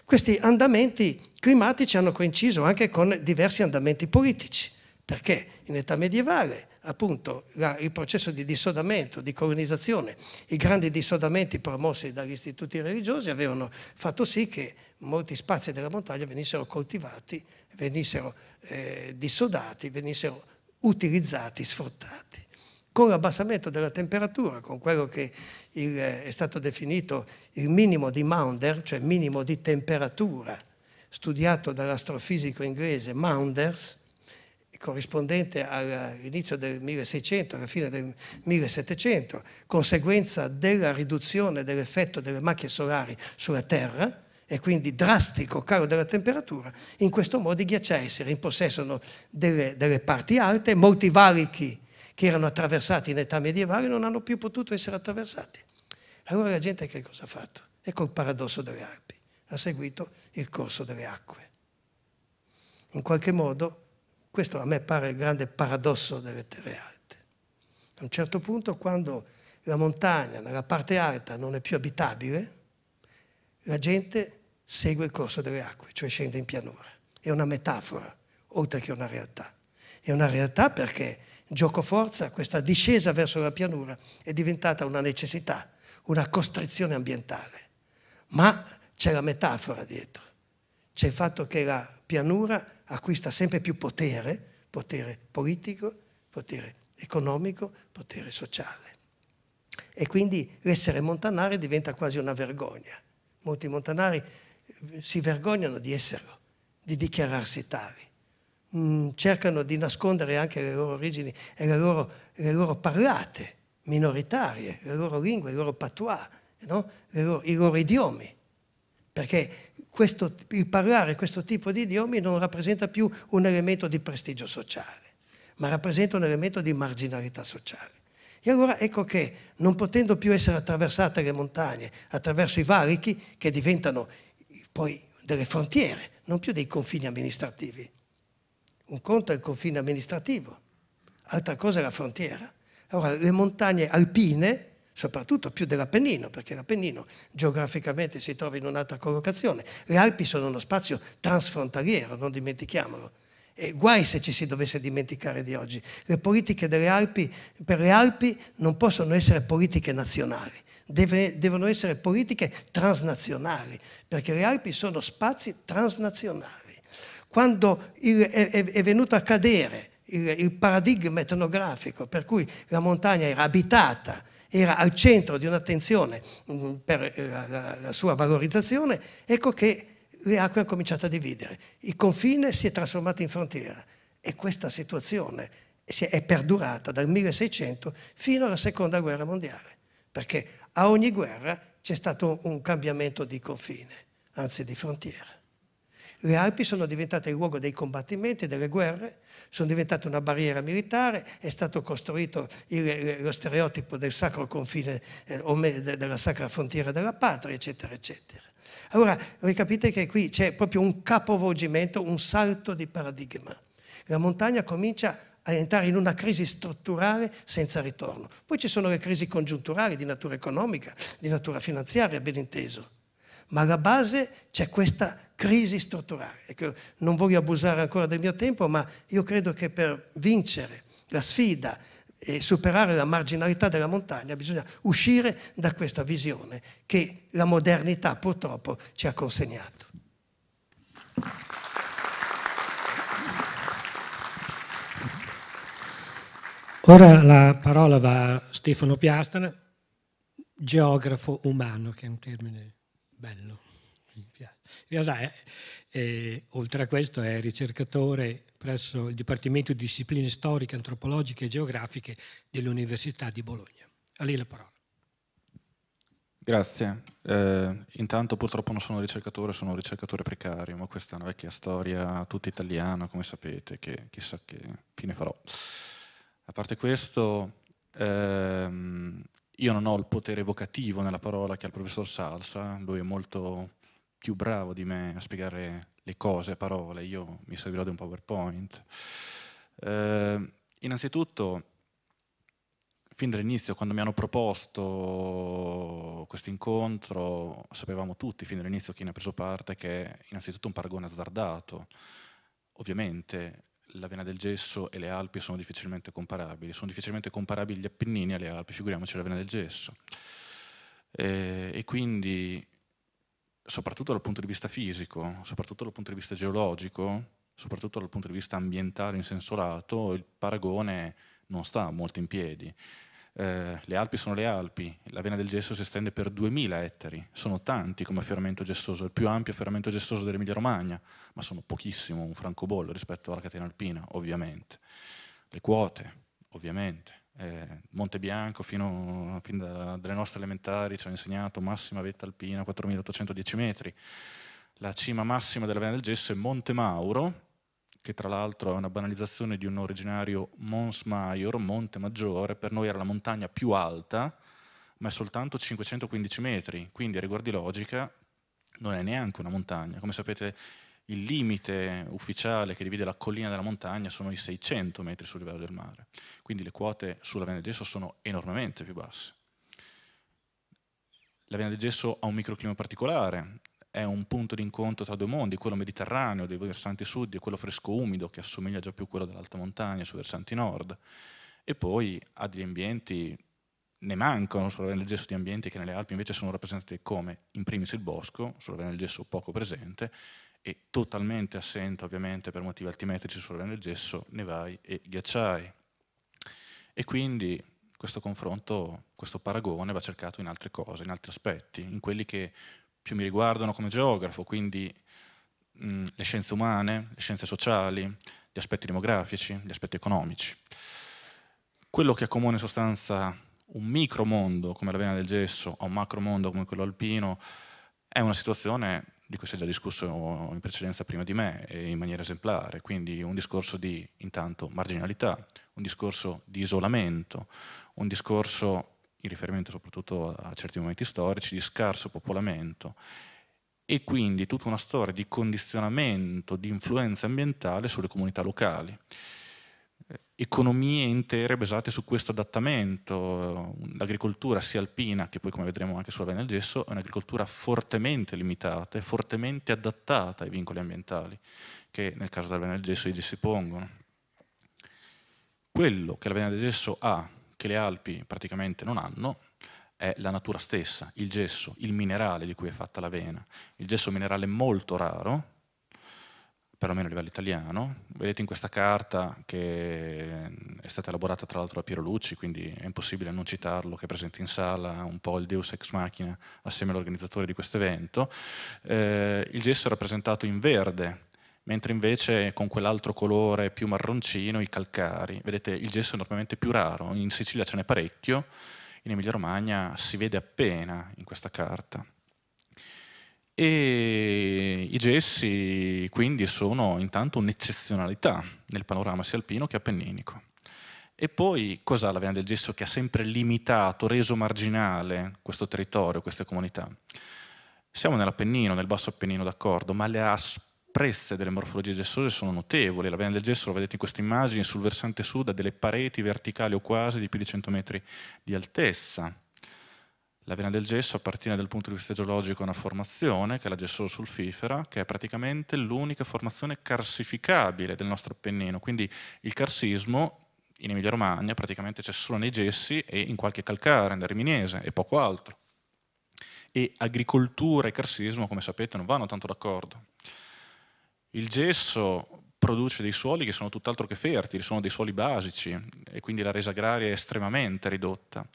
Questi andamenti climatici hanno coinciso anche con diversi andamenti politici, perché in età medievale, appunto, il processo di dissodamento, di colonizzazione, i grandi dissodamenti promossi dagli istituti religiosi avevano fatto sì che molti spazi della montagna venissero coltivati, venissero dissodati, venissero utilizzati, sfruttati. Con l'abbassamento della temperatura, con quello che è stato definito il minimo di Maunder, cioè minimo di temperatura, studiato dall'astrofisico inglese Maunders, corrispondente all'inizio del 1600, alla fine del 1700, conseguenza della riduzione dell'effetto delle macchie solari sulla Terra, e quindi drastico calo della temperatura, in questo modo i ghiacciai si rimpossessano delle parti alte, molti valichi che erano attraversati in età medievale non hanno più potuto essere attraversati. Allora la gente che cosa ha fatto? Ecco il paradosso delle Alpi, ha seguito il corso delle acque. In qualche modo questo a me pare il grande paradosso delle terre alte. A un certo punto, quando la montagna nella parte alta non è più abitabile, la gente segue il corso delle acque, cioè scende in pianura. È una metafora, oltre che una realtà. È una realtà perché giocoforza, questa discesa verso la pianura è diventata una necessità, una costrizione ambientale. Ma c'è la metafora dietro. C'è il fatto che la pianura acquista sempre più potere, potere politico, potere economico, potere sociale. E quindi l'essere montanari diventa quasi una vergogna. Molti montanari si vergognano di esserlo, di dichiararsi tali. Cercano di nascondere anche le loro origini e le loro parlate minoritarie, le loro lingue, le loro patois, no? I loro idiomi, perché il parlare questo tipo di idiomi non rappresenta più un elemento di prestigio sociale, ma rappresenta un elemento di marginalità sociale. E allora ecco che, non potendo più essere attraversate le montagne attraverso i valichi, che diventano poi delle frontiere, non più dei confini amministrativi. Un conto è il confine amministrativo, altra cosa è la frontiera. Allora le montagne alpine, soprattutto più dell'Appennino, perché l'Appennino geograficamente si trova in un'altra collocazione, le Alpi sono uno spazio transfrontaliero, non dimentichiamolo. E guai se ci si dovesse dimenticare di oggi. Le politiche delle Alpi, per le Alpi non possono essere politiche nazionali, devono essere politiche transnazionali, perché le Alpi sono spazi transnazionali. Quando è venuto a cadere il paradigma etnografico per cui la montagna era abitata, era al centro di un'attenzione per la sua valorizzazione, ecco che le acque hanno cominciato a dividere. Il confine si è trasformato in frontiera e questa situazione è perdurata dal 1600 fino alla Seconda Guerra Mondiale, perché a ogni guerra c'è stato un cambiamento di confine, anzi di frontiera. Le Alpi sono diventate il luogo dei combattimenti, delle guerre, sono diventate una barriera militare, è stato costruito lo stereotipo del sacro confine, o della sacra frontiera della patria, eccetera, eccetera. Allora, voi capite che qui c'è proprio un capovolgimento, un salto di paradigma. La montagna comincia a entrare in una crisi strutturale senza ritorno. Poi ci sono le crisi congiunturali di natura economica, di natura finanziaria, ben inteso. Ma alla base c'è questa crisi strutturale. Non voglio abusare ancora del mio tempo, ma io credo che per vincere la sfida e superare la marginalità della montagna bisogna uscire da questa visione che la modernità purtroppo ci ha consegnato. Ora la parola va a Stefano Piastra, geografo umano, che è un termine bello. In realtà, oltre a questo, è ricercatore presso il Dipartimento di Discipline Storiche, Antropologiche e Geografiche dell'Università di Bologna. A lei la parola. Grazie. Intanto purtroppo non sono ricercatore, sono un ricercatore precario, ma questa è una vecchia storia tutta italiana, come sapete, che chissà che fine farò. A parte questo, Io non ho il potere evocativo nella parola che ha il professor Salsa, lui è molto più bravo di me a spiegare le cose a parole, io mi servirò di un PowerPoint. Innanzitutto, fin dall'inizio, quando mi hanno proposto questo incontro, sapevamo tutti, fin dall'inizio chi ne ha preso parte, che è innanzitutto un paragone azzardato. Ovviamente la Vena del Gesso e le Alpi sono difficilmente comparabili gli Appennini alle Alpi, figuriamoci la Vena del Gesso. E quindi, soprattutto dal punto di vista fisico, soprattutto dal punto di vista geologico, soprattutto dal punto di vista ambientale in senso lato, il paragone non sta molto in piedi. Le Alpi sono le Alpi, la Vena del Gesso si estende per 2000 ettari, sono tanti come afferramento gessoso, il più ampio afferramento gessoso dell'Emilia Romagna, ma sono pochissimo, un francobollo rispetto alla catena alpina, ovviamente. Le quote, ovviamente. Monte Bianco, dalle nostre elementari ci ha insegnato massima vetta alpina, 4810 metri. La cima massima della Vena del Gesso è Monte Mauro, che tra l'altro è una banalizzazione di un originario Mons Maior, Monte Maggiore, per noi era la montagna più alta, ma è soltanto 515 metri, quindi a riguardo di logica non è neanche una montagna. Come sapete il limite ufficiale che divide la collina dalla montagna sono i 600 metri sul livello del mare, quindi le quote sulla Vena del Gesso sono enormemente più basse. La Vena del Gesso ha un microclima particolare, è un punto di incontro tra due mondi, quello mediterraneo dei versanti sud e quello fresco umido che assomiglia già più a quello dell'alta montagna sui versanti nord, e poi ha degli ambienti, ne mancano sulla Vena del Gesso di ambienti che nelle Alpi invece sono rappresentati come in primis il bosco, sulla Vena del Gesso poco presente e totalmente assente ovviamente per motivi altimetrici sulla Vena del Gesso nevai e ghiacciai. E quindi questo confronto, questo paragone va cercato in altre cose, in altri aspetti, in quelli che più mi riguardano come geografo, quindi le scienze umane, le scienze sociali, gli aspetti demografici, gli aspetti economici. Quello che ha comune in sostanza un micromondo come la Vena del Gesso a un macromondo come quello alpino è una situazione di cui si è già discusso in precedenza prima di me e in maniera esemplare, quindi un discorso di intanto marginalità, un discorso di isolamento, un discorso in riferimento soprattutto a certi momenti storici, di scarso popolamento, e quindi tutta una storia di condizionamento, di influenza ambientale sulle comunità locali. Economie intere basate su questo adattamento, l'agricoltura sia alpina, che poi come vedremo anche sulla Vena del Gesso, è un'agricoltura fortemente limitata e fortemente adattata ai vincoli ambientali, che nel caso della Vena del Gesso si pongono. Quello che la Vena del Gesso ha, che le Alpi praticamente non hanno, è la natura stessa, il gesso, il minerale di cui è fatta la vena. Il gesso è un minerale molto raro, perlomeno a livello italiano. Vedete in questa carta, che è stata elaborata tra l'altro da Piero Lucci, quindi è impossibile non citarlo, che è presente in sala, un po' il deus ex machina assieme all'organizzatore di questo evento. Il gesso è rappresentato in verde, mentre invece con quell'altro colore più marroncino i calcari. Vedete, il gesso è enormemente più raro, in Sicilia ce n'è parecchio, in Emilia Romagna si vede appena in questa carta. E i gessi quindi sono intanto un'eccezionalità nel panorama sia alpino che appenninico. E poi cos'ha la Vena del Gesso che ha sempre limitato, reso marginale questo territorio, queste comunità? Siamo nell'Appennino, nel basso Appennino d'accordo, ma le aspe presse delle morfologie gessose sono notevoli. La Vena del Gesso, lo vedete in queste immagini, sul versante sud ha delle pareti verticali o quasi di più di 100 metri di altezza. La Vena del Gesso appartiene dal punto di vista geologico a una formazione, che è la gessoso-sulfifera, che è praticamente l'unica formazione carsificabile del nostro Appennino, quindi il carsismo in Emilia Romagna praticamente c'è solo nei gessi e in qualche calcare, nel Riminese, e poco altro. E agricoltura e carsismo, come sapete, non vanno tanto d'accordo. Il gesso produce dei suoli che sono tutt'altro che fertili, sono dei suoli basici e quindi la resa agraria è estremamente ridotta,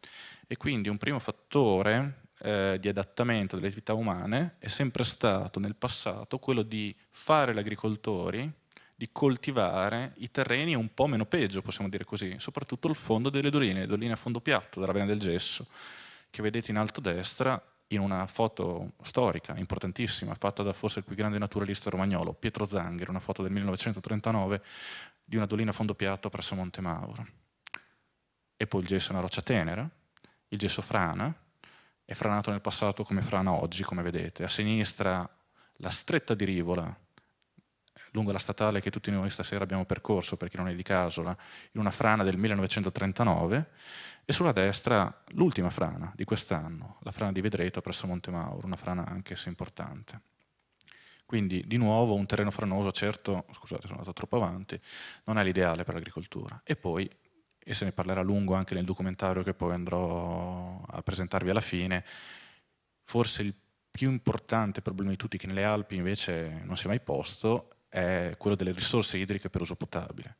e quindi un primo fattore di adattamento delle attività umane è sempre stato nel passato quello di fare gli agricoltori, di coltivare i terreni un po' meno peggio, possiamo dire così, soprattutto il fondo delle doline, le doline a fondo piatto della Vena del Gesso, che vedete in alto a destra, in una foto storica importantissima fatta da forse il più grande naturalista romagnolo, Pietro Zangheri, una foto del 1939 di una dolina a fondo piatto presso Monte Mauro. E e poi il gesso è una roccia tenera, il gesso frana, è franato nel passato come frana oggi, come vedete. A sinistra la stretta di Rivola, lungo la statale che tutti noi stasera abbiamo percorso, per chi non è di Casola, in una frana del 1939, e sulla destra l'ultima frana di quest'anno, la frana di Vedreto presso Monte Mauro, una frana anch'essa importante. Quindi di nuovo un terreno franoso, certo, scusate sono andato troppo avanti, non è l'ideale per l'agricoltura. E poi, e se ne parlerà a lungo anche nel documentario che poi andrò a presentarvi alla fine, forse il più importante problema di tutti, che nelle Alpi invece non si è mai posto, è quello delle risorse idriche per uso potabile.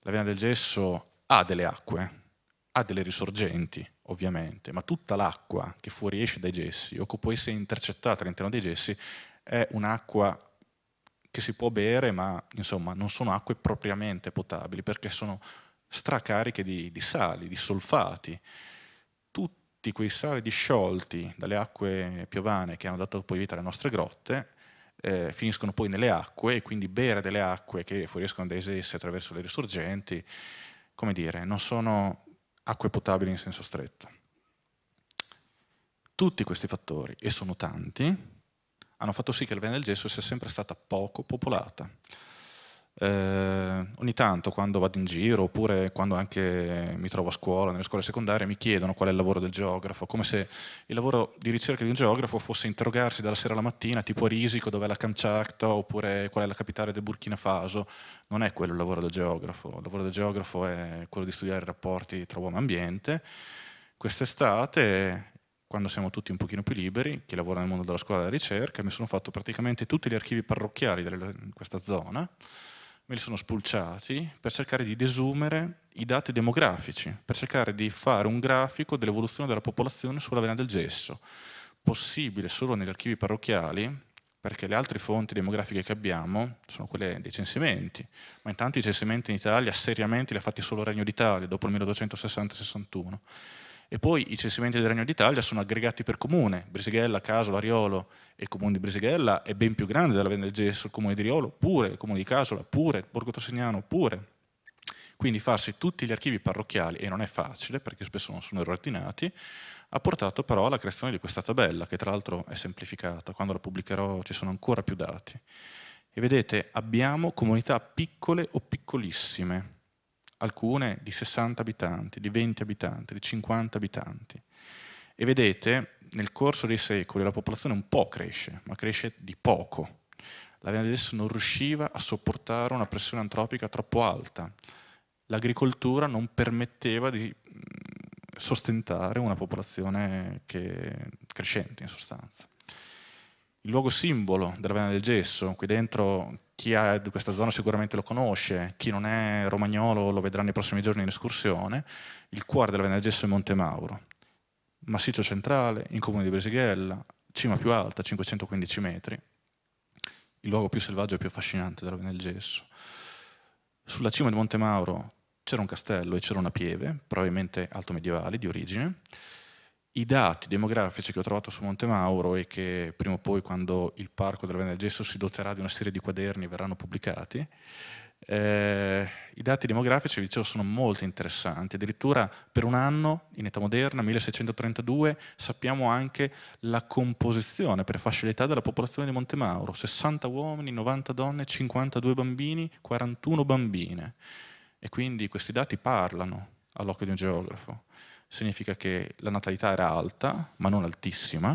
La Vena del Gesso ha delle acque, ha delle risorgenti ovviamente, ma tutta l'acqua che fuoriesce dai gessi o che può essere intercettata all'interno dei gessi è un'acqua che si può bere, ma insomma non sono acque propriamente potabili perché sono stracariche di sali, di solfati. Tutti quei sali disciolti dalle acque piovane che hanno dato poi vita alle nostre grotte finiscono poi nelle acque, e quindi bere delle acque che fuoriescono dai gessi attraverso le risorgenti, come dire, non sono acque potabili in senso stretto. Tutti questi fattori, e sono tanti, hanno fatto sì che la Vena del Gesso sia sempre stata poco popolata. Ogni tanto, quando vado in giro, oppure quando anche mi trovo a scuola, nelle scuole secondarie, mi chiedono qual è il lavoro del geografo, come se il lavoro di ricerca di un geografo fosse interrogarsi dalla sera alla mattina, tipo a Risico, dov'è la Kamchatka, oppure qual è la capitale del Burkina Faso. Non è quello il lavoro del geografo. Il lavoro del geografo è quello di studiare i rapporti tra uomo e ambiente. Quest'estate, quando siamo tutti un pochino più liberi, chi lavora nel mondo della scuola e della ricerca, mi sono fatto praticamente tutti gli archivi parrocchiali di questa zona, me li sono spulciati per cercare di desumere i dati demografici, per cercare di fare un grafico dell'evoluzione della popolazione sulla Vena del Gesso, possibile solo negli archivi parrocchiali, perché le altre fonti demografiche che abbiamo sono quelle dei censimenti, ma intanto i censimenti in Italia seriamente li ha fatti solo il Regno d'Italia dopo il 1860-61. E poi i censimenti del Regno d'Italia sono aggregati per comune. Brisighella, Casola, Riolo, e il comune di Brisighella è ben più grande della Vena del Gesso, il comune di Riolo pure, il comune di Casola pure, Borgo Tossignano pure. Quindi farsi tutti gli archivi parrocchiali, e non è facile perché spesso non sono ordinati, ha portato però alla creazione di questa tabella, che tra l'altro è semplificata, quando la pubblicherò ci sono ancora più dati. E vedete, abbiamo comunità piccole o piccolissime, alcune di 60 abitanti, di 20 abitanti, di 50 abitanti. E vedete, nel corso dei secoli la popolazione un po' cresce, ma cresce di poco. La Vena del Gesso non riusciva a sopportare una pressione antropica troppo alta. L'agricoltura non permetteva di sostentare una popolazione crescente, in sostanza. Il luogo simbolo della Vena del Gesso, qui dentro, chi è di questa zona sicuramente lo conosce, chi non è romagnolo lo vedrà nei prossimi giorni in escursione, il cuore della Vena del Gesso è Monte Mauro, massiccio centrale, in comune di Brisighella, cima più alta, 515 metri, il luogo più selvaggio e più affascinante della Vena del Gesso. Sulla cima di Monte Mauro c'era un castello e c'era una pieve, probabilmente altomedievali di origine. I dati demografici che ho trovato su Monte Mauro, e che prima o poi, quando il Parco della Vena del Gesso si doterà di una serie di quaderni, verranno pubblicati, i dati demografici, vi dicevo, sono molto interessanti. Addirittura per un anno, in età moderna, 1632, sappiamo anche la composizione per fasce d'età della popolazione di Monte Mauro: 60 uomini, 90 donne, 52 bambini, 41 bambine. E quindi questi dati parlano all'occhio di un geografo. Significa che la natalità era alta, ma non altissima,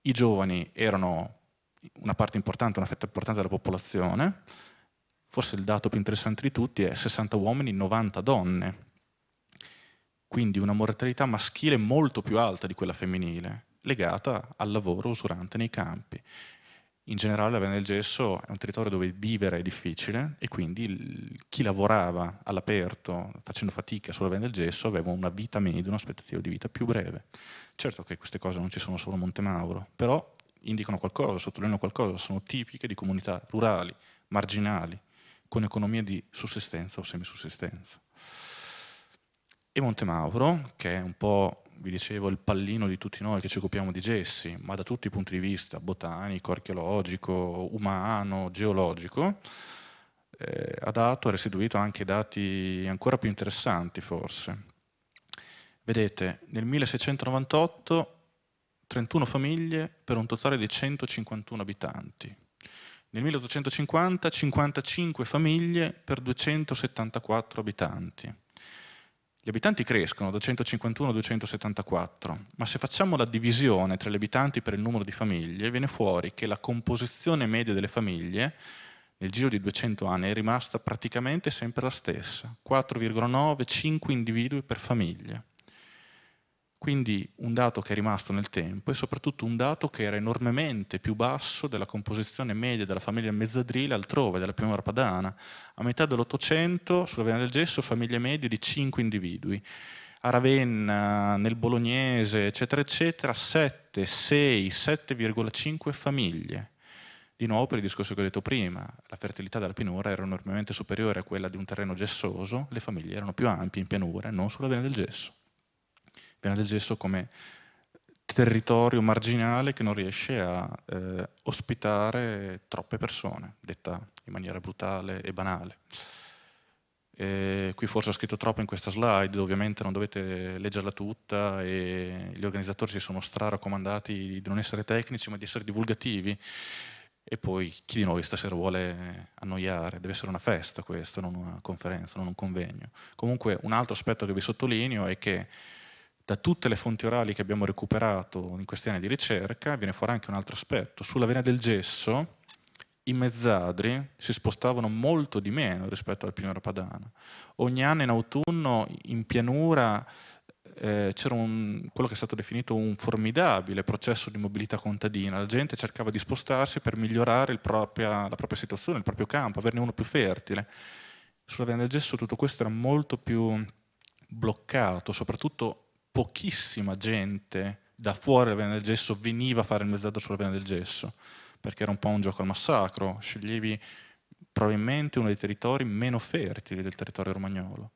i giovani erano una parte importante, una fetta importante della popolazione. Forse il dato più interessante di tutti è 60 uomini, 90 donne, quindi una mortalità maschile molto più alta di quella femminile, legata al lavoro usurante nei campi. In generale la Vena del Gesso è un territorio dove vivere è difficile, e quindi chi lavorava all'aperto facendo fatica sulla Vena del Gesso aveva una vita media, un'aspettativa di vita più breve. Certo che queste cose non ci sono solo a Monte Mauro, però indicano qualcosa, sottolineano qualcosa, sono tipiche di comunità rurali, marginali, con economie di sussistenza o semisussistenza. E Monte Mauro, che è un po', vi dicevo, il pallino di tutti noi che ci occupiamo di gessi, ma da tutti i punti di vista, botanico, archeologico, umano, geologico, ha restituito anche dati ancora più interessanti forse. Vedete, nel 1698 31 famiglie per un totale di 151 abitanti. Nel 1850 55 famiglie per 274 abitanti. Gli abitanti crescono da 151 a 274, ma se facciamo la divisione tra gli abitanti per il numero di famiglie, viene fuori che la composizione media delle famiglie nel giro di 200 anni è rimasta praticamente sempre la stessa, 4,95 individui per famiglia. Quindi un dato che è rimasto nel tempo e soprattutto un dato che era enormemente più basso della composizione media della famiglia mezzadrile altrove, della pianura padana. A metà dell'Ottocento, sulla Vena del Gesso, famiglie medie di 5 individui. A Ravenna, nel Bolognese, eccetera, eccetera, 7, 6, 7,5 famiglie. Di nuovo per il discorso che ho detto prima, la fertilità della pianura era enormemente superiore a quella di un terreno gessoso, le famiglie erano più ampie in pianura, non sulla Vena del Gesso. Vena del Gesso come territorio marginale che non riesce a ospitare troppe persone, detta in maniera brutale e banale. E qui forse ho scritto troppo in questa slide, ovviamente non dovete leggerla tutta e gli organizzatori si sono raccomandati di non essere tecnici ma di essere divulgativi. E poi chi di noi stasera vuole annoiare? Deve essere una festa questa, non una conferenza, non un convegno. Comunque un altro aspetto che vi sottolineo è che da tutte le fonti orali che abbiamo recuperato in questi anni di ricerca, viene fuori anche un altro aspetto. Sulla Vena del Gesso i mezzadri si spostavano molto di meno rispetto alla pianura padana. Ogni anno in autunno in pianura c'era quello che è stato definito un formidabile processo di mobilità contadina. La gente cercava di spostarsi per migliorare la propria situazione, il proprio campo, averne uno più fertile. Sulla Vena del Gesso tutto questo era molto più bloccato, soprattutto pochissima gente da fuori dalla Vena del Gesso veniva a fare il mezzadro sulla Vena del Gesso, perché era un po' un gioco al massacro, sceglievi probabilmente uno dei territori meno fertili del territorio romagnolo.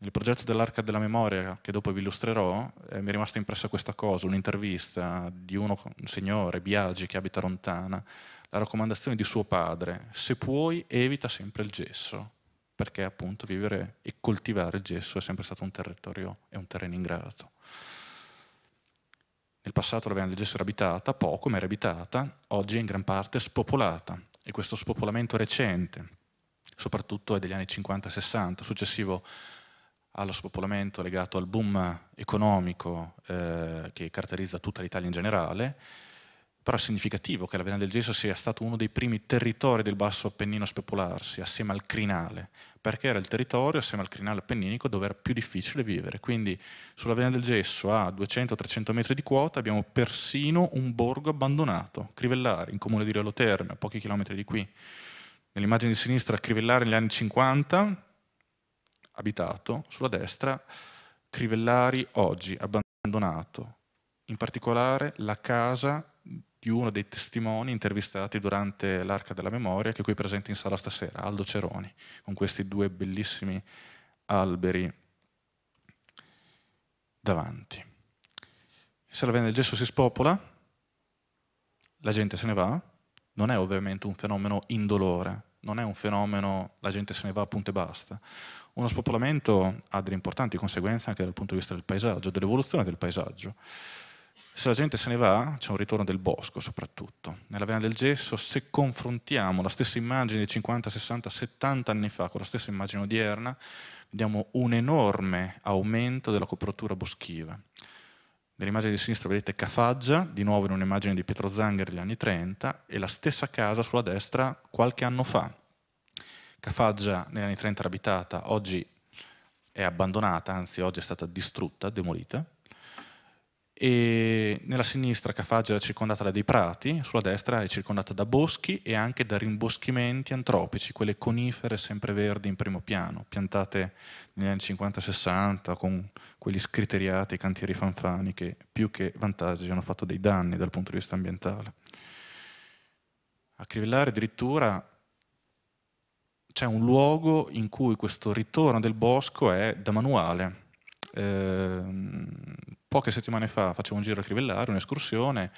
Nel progetto dell'Arca della Memoria, che dopo vi illustrerò, mi è rimasta impressa questa cosa, un'intervista di un signore, Biagi, che abita Rontana, la raccomandazione di suo padre, se puoi evita sempre il gesso, perché appunto vivere e coltivare il gesso è sempre stato un territorio e un terreno ingrato. Nel passato la Vena del Gesso era abitata, poco ma era abitata, oggi è in gran parte spopolata e questo spopolamento recente, soprattutto è degli anni 50-60, successivo allo spopolamento legato al boom economico che caratterizza tutta l'Italia in generale, però è significativo che la Vena del Gesso sia stato uno dei primi territori del Basso Appennino a spopolarsi, assieme al Crinale, perché era il territorio, assieme al Crinale appenninico, dove era più difficile vivere. Quindi sulla Vena del Gesso a 200-300 metri di quota abbiamo persino un borgo abbandonato, Crivellari, in comune di Riolo Terme, a pochi chilometri di qui. Nell'immagine di sinistra Crivellari negli anni 50, abitato, sulla destra Crivellari oggi, abbandonato. In particolare la casa di uno dei testimoni intervistati durante l'Arca della Memoria, che è qui presente in sala stasera, Aldo Ceroni, con questi due bellissimi alberi davanti. Se la Vena del Gesso si spopola, la gente se ne va, non è ovviamente un fenomeno indolore, non è un fenomeno la gente se ne va punto e basta. Uno spopolamento ha delle importanti conseguenze anche dal punto di vista del paesaggio, dell'evoluzione del paesaggio. Se la gente se ne va, c'è un ritorno del bosco soprattutto. Nella Vena del Gesso, se confrontiamo la stessa immagine di 50, 60, 70 anni fa con la stessa immagine odierna, vediamo un enorme aumento della copertura boschiva. Nell'immagine di sinistra vedete Cafaggia, di nuovo in un'immagine di Pietro Zangheri degli anni 30, e la stessa casa sulla destra qualche anno fa. Cafaggia negli anni 30 era abitata, oggi è abbandonata, anzi oggi è stata distrutta, demolita. E nella sinistra Cafaggia è circondata da dei prati, sulla destra è circondata da boschi e anche da rimboschimenti antropici, quelle conifere sempreverdi in primo piano, piantate negli anni 50-60 con quegli scriteriati cantieri fanfani che più che vantaggi hanno fatto dei danni dal punto di vista ambientale. A Crivellari addirittura c'è un luogo in cui questo ritorno del bosco è da manuale. Poche settimane fa facevo un giro a Crivellari, un'escursione,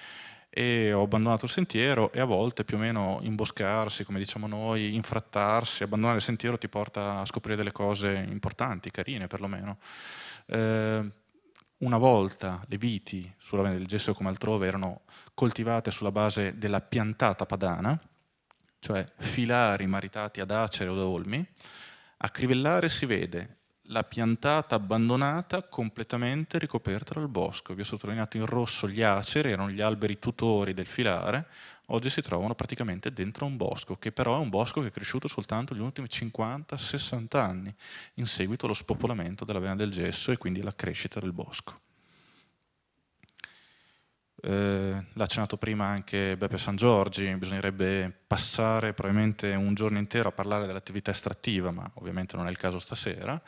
e ho abbandonato il sentiero, e a volte più o meno imboscarsi, come diciamo noi, infrattarsi, abbandonare il sentiero ti porta a scoprire delle cose importanti, carine perlomeno. Una volta le viti sulla Vena del Gesso come altrove erano coltivate sulla base della piantata padana, cioè filari maritati ad acere o ad olmi. A Crivellare si vede la piantata abbandonata completamente ricoperta dal bosco. Vi ho sottolineato in rosso gli aceri, erano gli alberi tutori del filare, oggi si trovano praticamente dentro un bosco, che però è un bosco che è cresciuto soltanto gli ultimi 50-60 anni, in seguito allo spopolamento della Vena del Gesso e quindi alla crescita del bosco. L'ha accennato prima anche Beppe San Giorgi, bisognerebbe passare probabilmente un giorno intero a parlare dell'attività estrattiva, ma ovviamente non è il caso stasera.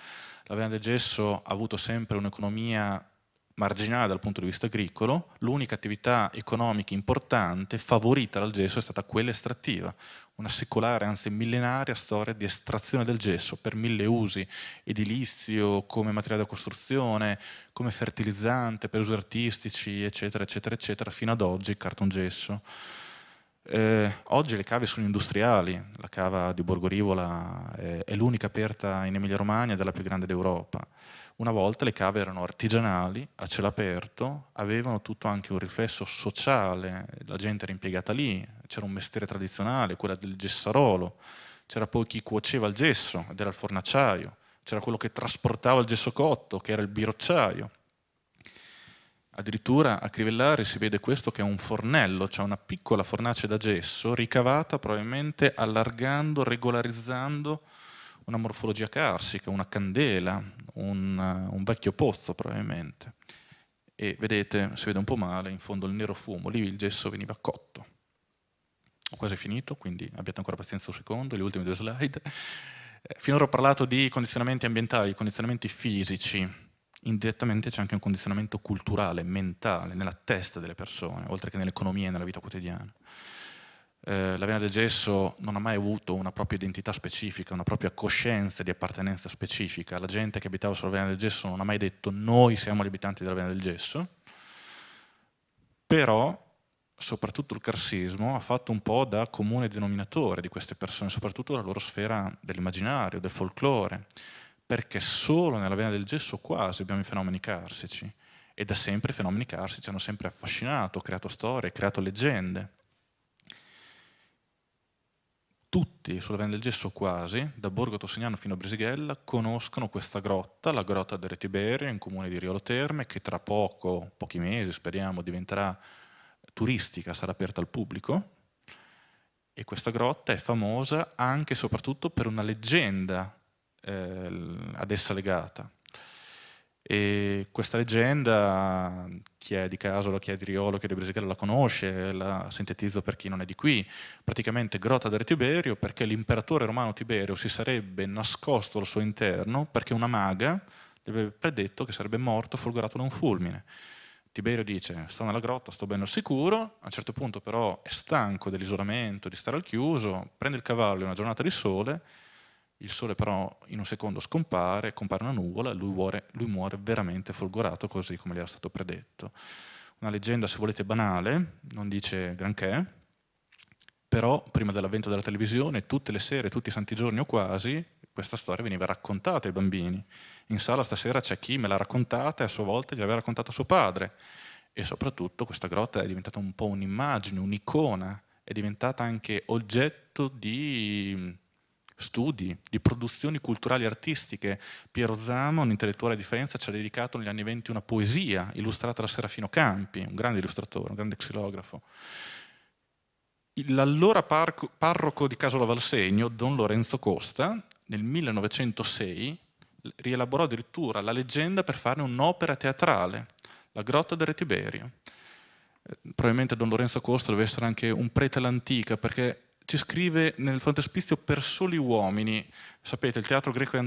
La Vena del Gesso ha avuto sempre un'economia marginale dal punto di vista agricolo, l'unica attività economica importante favorita dal gesso è stata quella estrattiva, una secolare, anzi millenaria storia di estrazione del gesso per mille usi, edilizio, come materiale da costruzione, come fertilizzante, per usi artistici, eccetera, eccetera, eccetera, fino ad oggi cartongesso. Oggi le cave sono industriali, la cava di Borgo Rivola è l'unica aperta in Emilia-Romagna ed è la più grande d'Europa. Una volta le cave erano artigianali, a cielo aperto, avevano tutto anche un riflesso sociale, la gente era impiegata lì, c'era un mestiere tradizionale, quello del gessarolo, c'era poi chi cuoceva il gesso, ed era il fornacciaio, c'era quello che trasportava il gesso cotto, che era il birocciaio. Addirittura a Crivellari si vede questo che è un fornello, cioè una piccola fornace da gesso ricavata probabilmente allargando, regolarizzando una morfologia carsica, una candela, un vecchio pozzo probabilmente. E vedete, si vede un po' male, in fondo il nero fumo, lì il gesso veniva cotto. Ho quasi finito, quindi abbiate ancora pazienza un secondo, le ultime due slide. Finora ho parlato di condizionamenti ambientali, di condizionamenti fisici. Indirettamente c'è anche un condizionamento culturale, mentale, nella testa delle persone, oltre che nell'economia e nella vita quotidiana. La Vena del Gesso non ha mai avuto una propria identità specifica, una propria coscienza di appartenenza specifica. La gente che abitava sulla Vena del Gesso non ha mai detto noi siamo gli abitanti della Vena del Gesso, però soprattutto il carsismo ha fatto un po' da comune denominatore di queste persone, soprattutto la loro sfera dell'immaginario, del folklore, perché solo nella Vena del Gesso quasi abbiamo i fenomeni carsici, e da sempre i fenomeni carsici hanno sempre affascinato, creato storie, creato leggende. Tutti sulla Vena del Gesso quasi, da Borgo Tossignano fino a Brisighella, conoscono questa grotta, la Grotta del Re Tiberio, in comune di Riolo Terme, che tra pochi mesi speriamo diventerà turistica, sarà aperta al pubblico. E questa grotta è famosa anche e soprattutto per una leggenda ad essa legata, e questa leggenda chi è di Casola, chi è di Riolo, chi è di Brisighella la conosce, la sintetizzo per chi non è di qui. Praticamente Grotta del Re Tiberio perché l'imperatore romano Tiberio si sarebbe nascosto al suo interno perché una maga gli aveva predetto che sarebbe morto folgorato da un fulmine. Tiberio dice sto nella grotta, sto bene al sicuro, a un certo punto però è stanco dell'isolamento, di stare al chiuso, prende il cavallo in una giornata di sole. Il sole però in un secondo scompare, compare una nuvola, e lui muore veramente folgorato, così come gli era stato predetto. Una leggenda, se volete, banale, non dice granché, però prima dell'avvento della televisione, tutte le sere, tutti i santi giorni o quasi, questa storia veniva raccontata ai bambini. In sala stasera c'è chi me l'ha raccontata e a sua volta gliel'aveva raccontata suo padre. E soprattutto questa grotta è diventata un po' un'immagine, un'icona, è diventata anche oggetto di studi, di produzioni culturali e artistiche. Piero Zama, un intellettuale di Faenza, ci ha dedicato negli anni '20 una poesia illustrata da Serafino Campi, un grande illustratore, un grande xilografo. L'allora parroco di Casola Valsenio, Don Lorenzo Costa, nel 1906 rielaborò addirittura la leggenda per farne un'opera teatrale, la Grotta del Re Tiberio. Probabilmente Don Lorenzo Costa doveva essere anche un prete all'antica, perché ci scrive nel frontespizio per soli uomini. Sapete, il teatro greco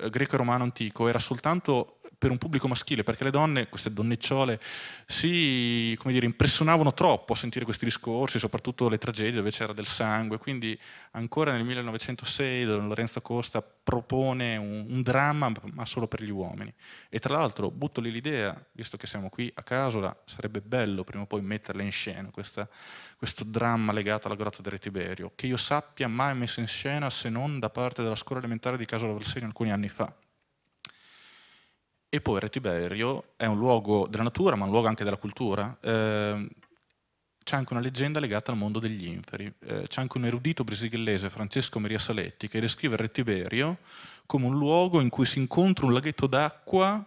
e romano antico era soltanto per un pubblico maschile, perché le donne, queste donnecciole, si, come dire, impressionavano troppo a sentire questi discorsi, soprattutto le tragedie dove c'era del sangue. Quindi ancora nel 1906 Don Lorenzo Costa propone un dramma, ma solo per gli uomini. E tra l'altro butto lì l'idea, visto che siamo qui a Casola, sarebbe bello prima o poi metterla in scena, questo dramma legato alla Grotta del Re Tiberio, che io sappia mai messa in scena se non da parte della scuola elementare di Casola Valsenio alcuni anni fa. E poi Re Tiberio è un luogo della natura, ma un luogo anche della cultura. C'è anche una leggenda legata al mondo degli inferi. C'è anche un erudito brisighellese, Francesco Maria Saletti, che descrive Re Tiberio come un luogo in cui si incontra un laghetto d'acqua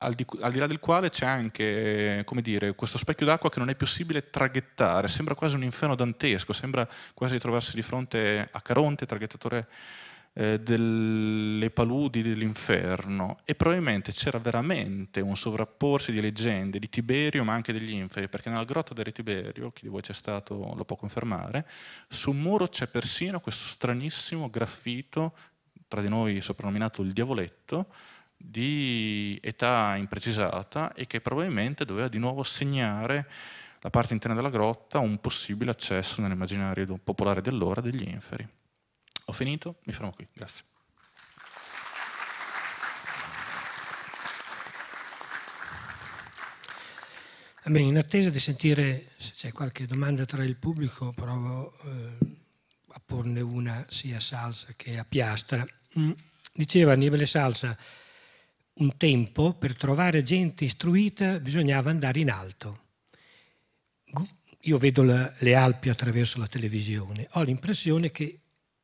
al di là del quale c'è anche, come dire, questo specchio d'acqua che non è possibile traghettare. Sembra quasi un inferno dantesco, sembra quasi di trovarsi di fronte a Caronte, traghettatore delle paludi dell'inferno. E probabilmente c'era veramente un sovrapporsi di leggende di Tiberio ma anche degli inferi, perché nella grotta del Re Tiberio, chi di voi c'è stato lo può confermare, sul muro c'è persino questo stranissimo graffito, tra di noi soprannominato il diavoletto, di età imprecisata, e che probabilmente doveva di nuovo segnare la parte interna della grotta, un possibile accesso nell'immaginario popolare dell'ora degli inferi. Ho finito, mi fermo qui, grazie. Bene, in attesa di sentire se c'è qualche domanda tra il pubblico, provo a porne una sia a Salsa che a Piastra. Diceva Annibale Salsa, un tempo per trovare gente istruita bisognava andare in alto. Io vedo le Alpi attraverso la televisione, ho l'impressione che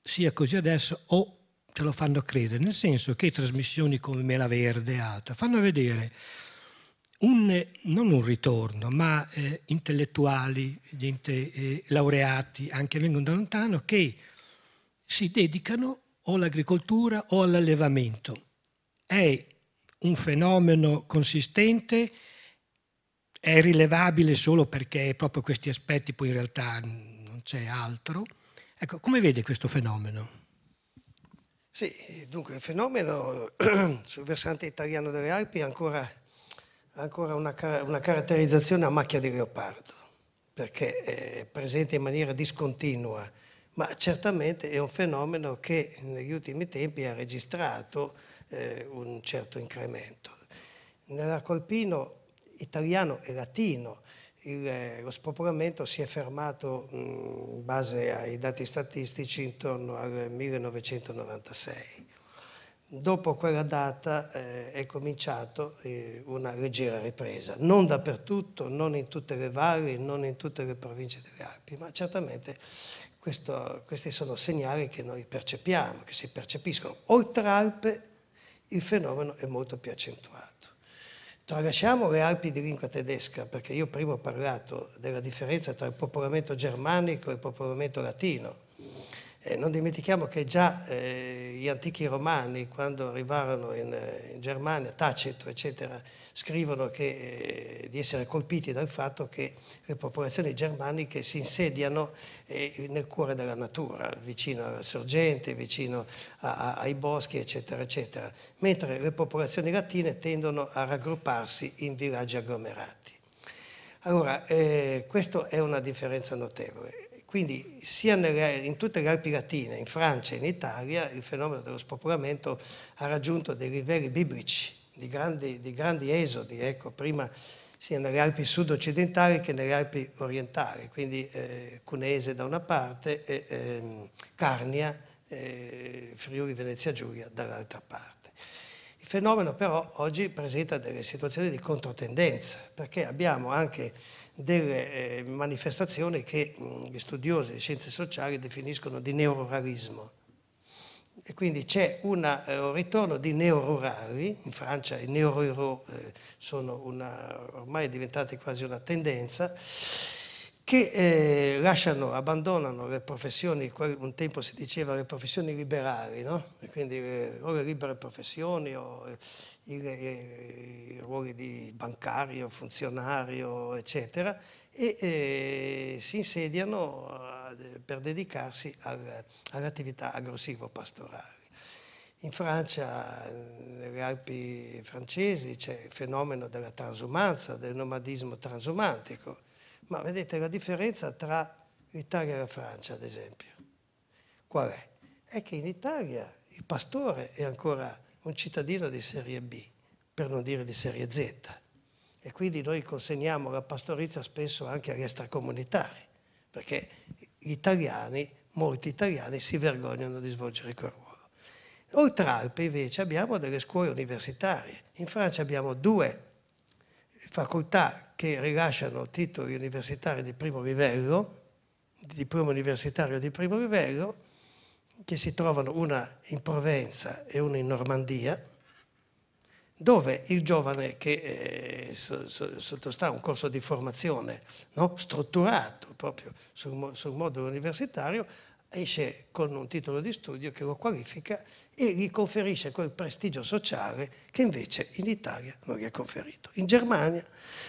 sia così adesso o te lo fanno credere, nel senso che trasmissioni come Mela Verde e altre fanno vedere non un ritorno, ma intellettuali, gente laureati, anche vengono da lontano, che si dedicano o all'agricoltura o all'allevamento. È un fenomeno consistente, è rilevabile solo perché proprio questi aspetti, poi in realtà non c'è altro. Ecco, come vede questo fenomeno? Sì, dunque il fenomeno sul versante italiano delle Alpi è ancora una caratterizzazione a macchia di leopardo, perché è presente in maniera discontinua, ma certamente è un fenomeno che negli ultimi tempi ha registrato un certo incremento. Nell'arco alpino italiano e latino lo spopolamento si è fermato, in base ai dati statistici, intorno al 1996. Dopo quella data è cominciata una leggera ripresa, non dappertutto, non in tutte le valli, non in tutte le province delle Alpi, ma certamente questi sono segnali che noi percepiamo, che si percepiscono. Oltre Alpe il fenomeno è molto più accentuato. Tralasciamo le Alpi di lingua tedesca, perché io prima ho parlato della differenza tra il popolamento germanico e il popolamento latino. Non dimentichiamo che già gli antichi romani, quando arrivarono in Germania, Tacito, eccetera, scrivono che, di essere colpiti dal fatto che le popolazioni germaniche si insediano nel cuore della natura, vicino alla sorgente, vicino ai boschi, eccetera, eccetera, mentre le popolazioni latine tendono a raggrupparsi in villaggi agglomerati. Allora, questa è una differenza notevole. Quindi sia in tutte le Alpi latine, in Francia e in Italia, il fenomeno dello spopolamento ha raggiunto dei livelli biblici, di grandi esodi, ecco, prima sia nelle Alpi sud-occidentali che nelle Alpi orientali, quindi Cunese da una parte e Carnia, Friuli Venezia Giulia dall'altra parte. Il fenomeno però oggi presenta delle situazioni di controtendenza, perché abbiamo anche delle manifestazioni che gli studiosi di scienze sociali definiscono di neoruralismo. E quindi c'è un ritorno di neorurali, in Francia i neoruraux sono ormai diventati quasi una tendenza, che abbandonano le professioni, un tempo si diceva le professioni liberali, no? E quindi o le libere professioni o i ruoli di bancario, funzionario, eccetera, e si insediano per dedicarsi all'attività agro-silvo-pastorale. In Francia, nelle Alpi francesi, c'è il fenomeno della transumanza, del nomadismo transumantico. Ma vedete la differenza tra l'Italia e la Francia, ad esempio. Qual è? È che in Italia il pastore è ancora un cittadino di serie B, per non dire di serie Z. E quindi noi consegniamo la pastorizia spesso anche agli extracomunitari, perché gli italiani, molti italiani, si vergognano di svolgere quel ruolo. Oltre Alpi invece abbiamo delle scuole universitarie. In Francia abbiamo 2 facoltà che rilasciano titoli universitari di primo livello, diploma universitario di primo livello, che si trovano una in Provenza e una in Normandia, dove il giovane che sottostà a un corso di formazione, no, strutturato proprio sul modulo universitario, esce con un titolo di studio che lo qualifica e gli conferisce quel prestigio sociale che invece in Italia non gli è conferito. In Germania,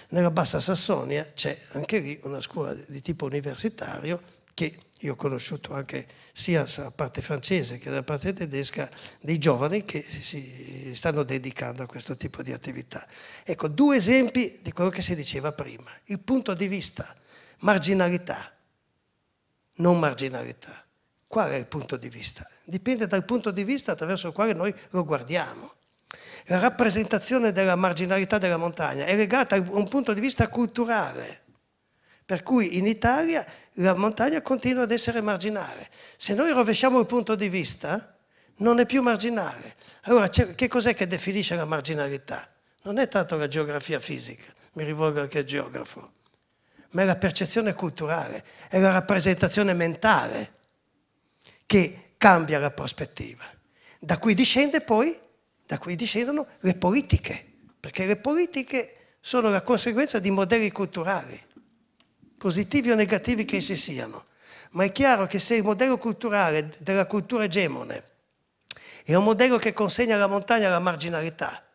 nella Bassa Sassonia, c'è anche lì una scuola di tipo universitario che io ho conosciuto anche sia dalla parte francese che dalla parte tedesca dei giovani che si stanno dedicando a questo tipo di attività. Ecco, 2 esempi di quello che si diceva prima. Il punto di vista, marginalità, non marginalità. Qual è il punto di vista? Dipende dal punto di vista attraverso il quale noi lo guardiamo. La rappresentazione della marginalità della montagna è legata a un punto di vista culturale, per cui in Italia la montagna continua ad essere marginale. Se noi rovesciamo il punto di vista, non è più marginale. Allora, che cos'è che definisce la marginalità? Non è tanto la geografia fisica, mi rivolgo anche al geografo, ma è la percezione culturale, è la rappresentazione mentale che cambia la prospettiva. Da cui discende poi, da cui discendono le politiche, perché le politiche sono la conseguenza di modelli culturali, positivi o negativi che essi siano. Ma è chiaro che se il modello culturale della cultura egemone è un modello che consegna alla montagna la marginalità,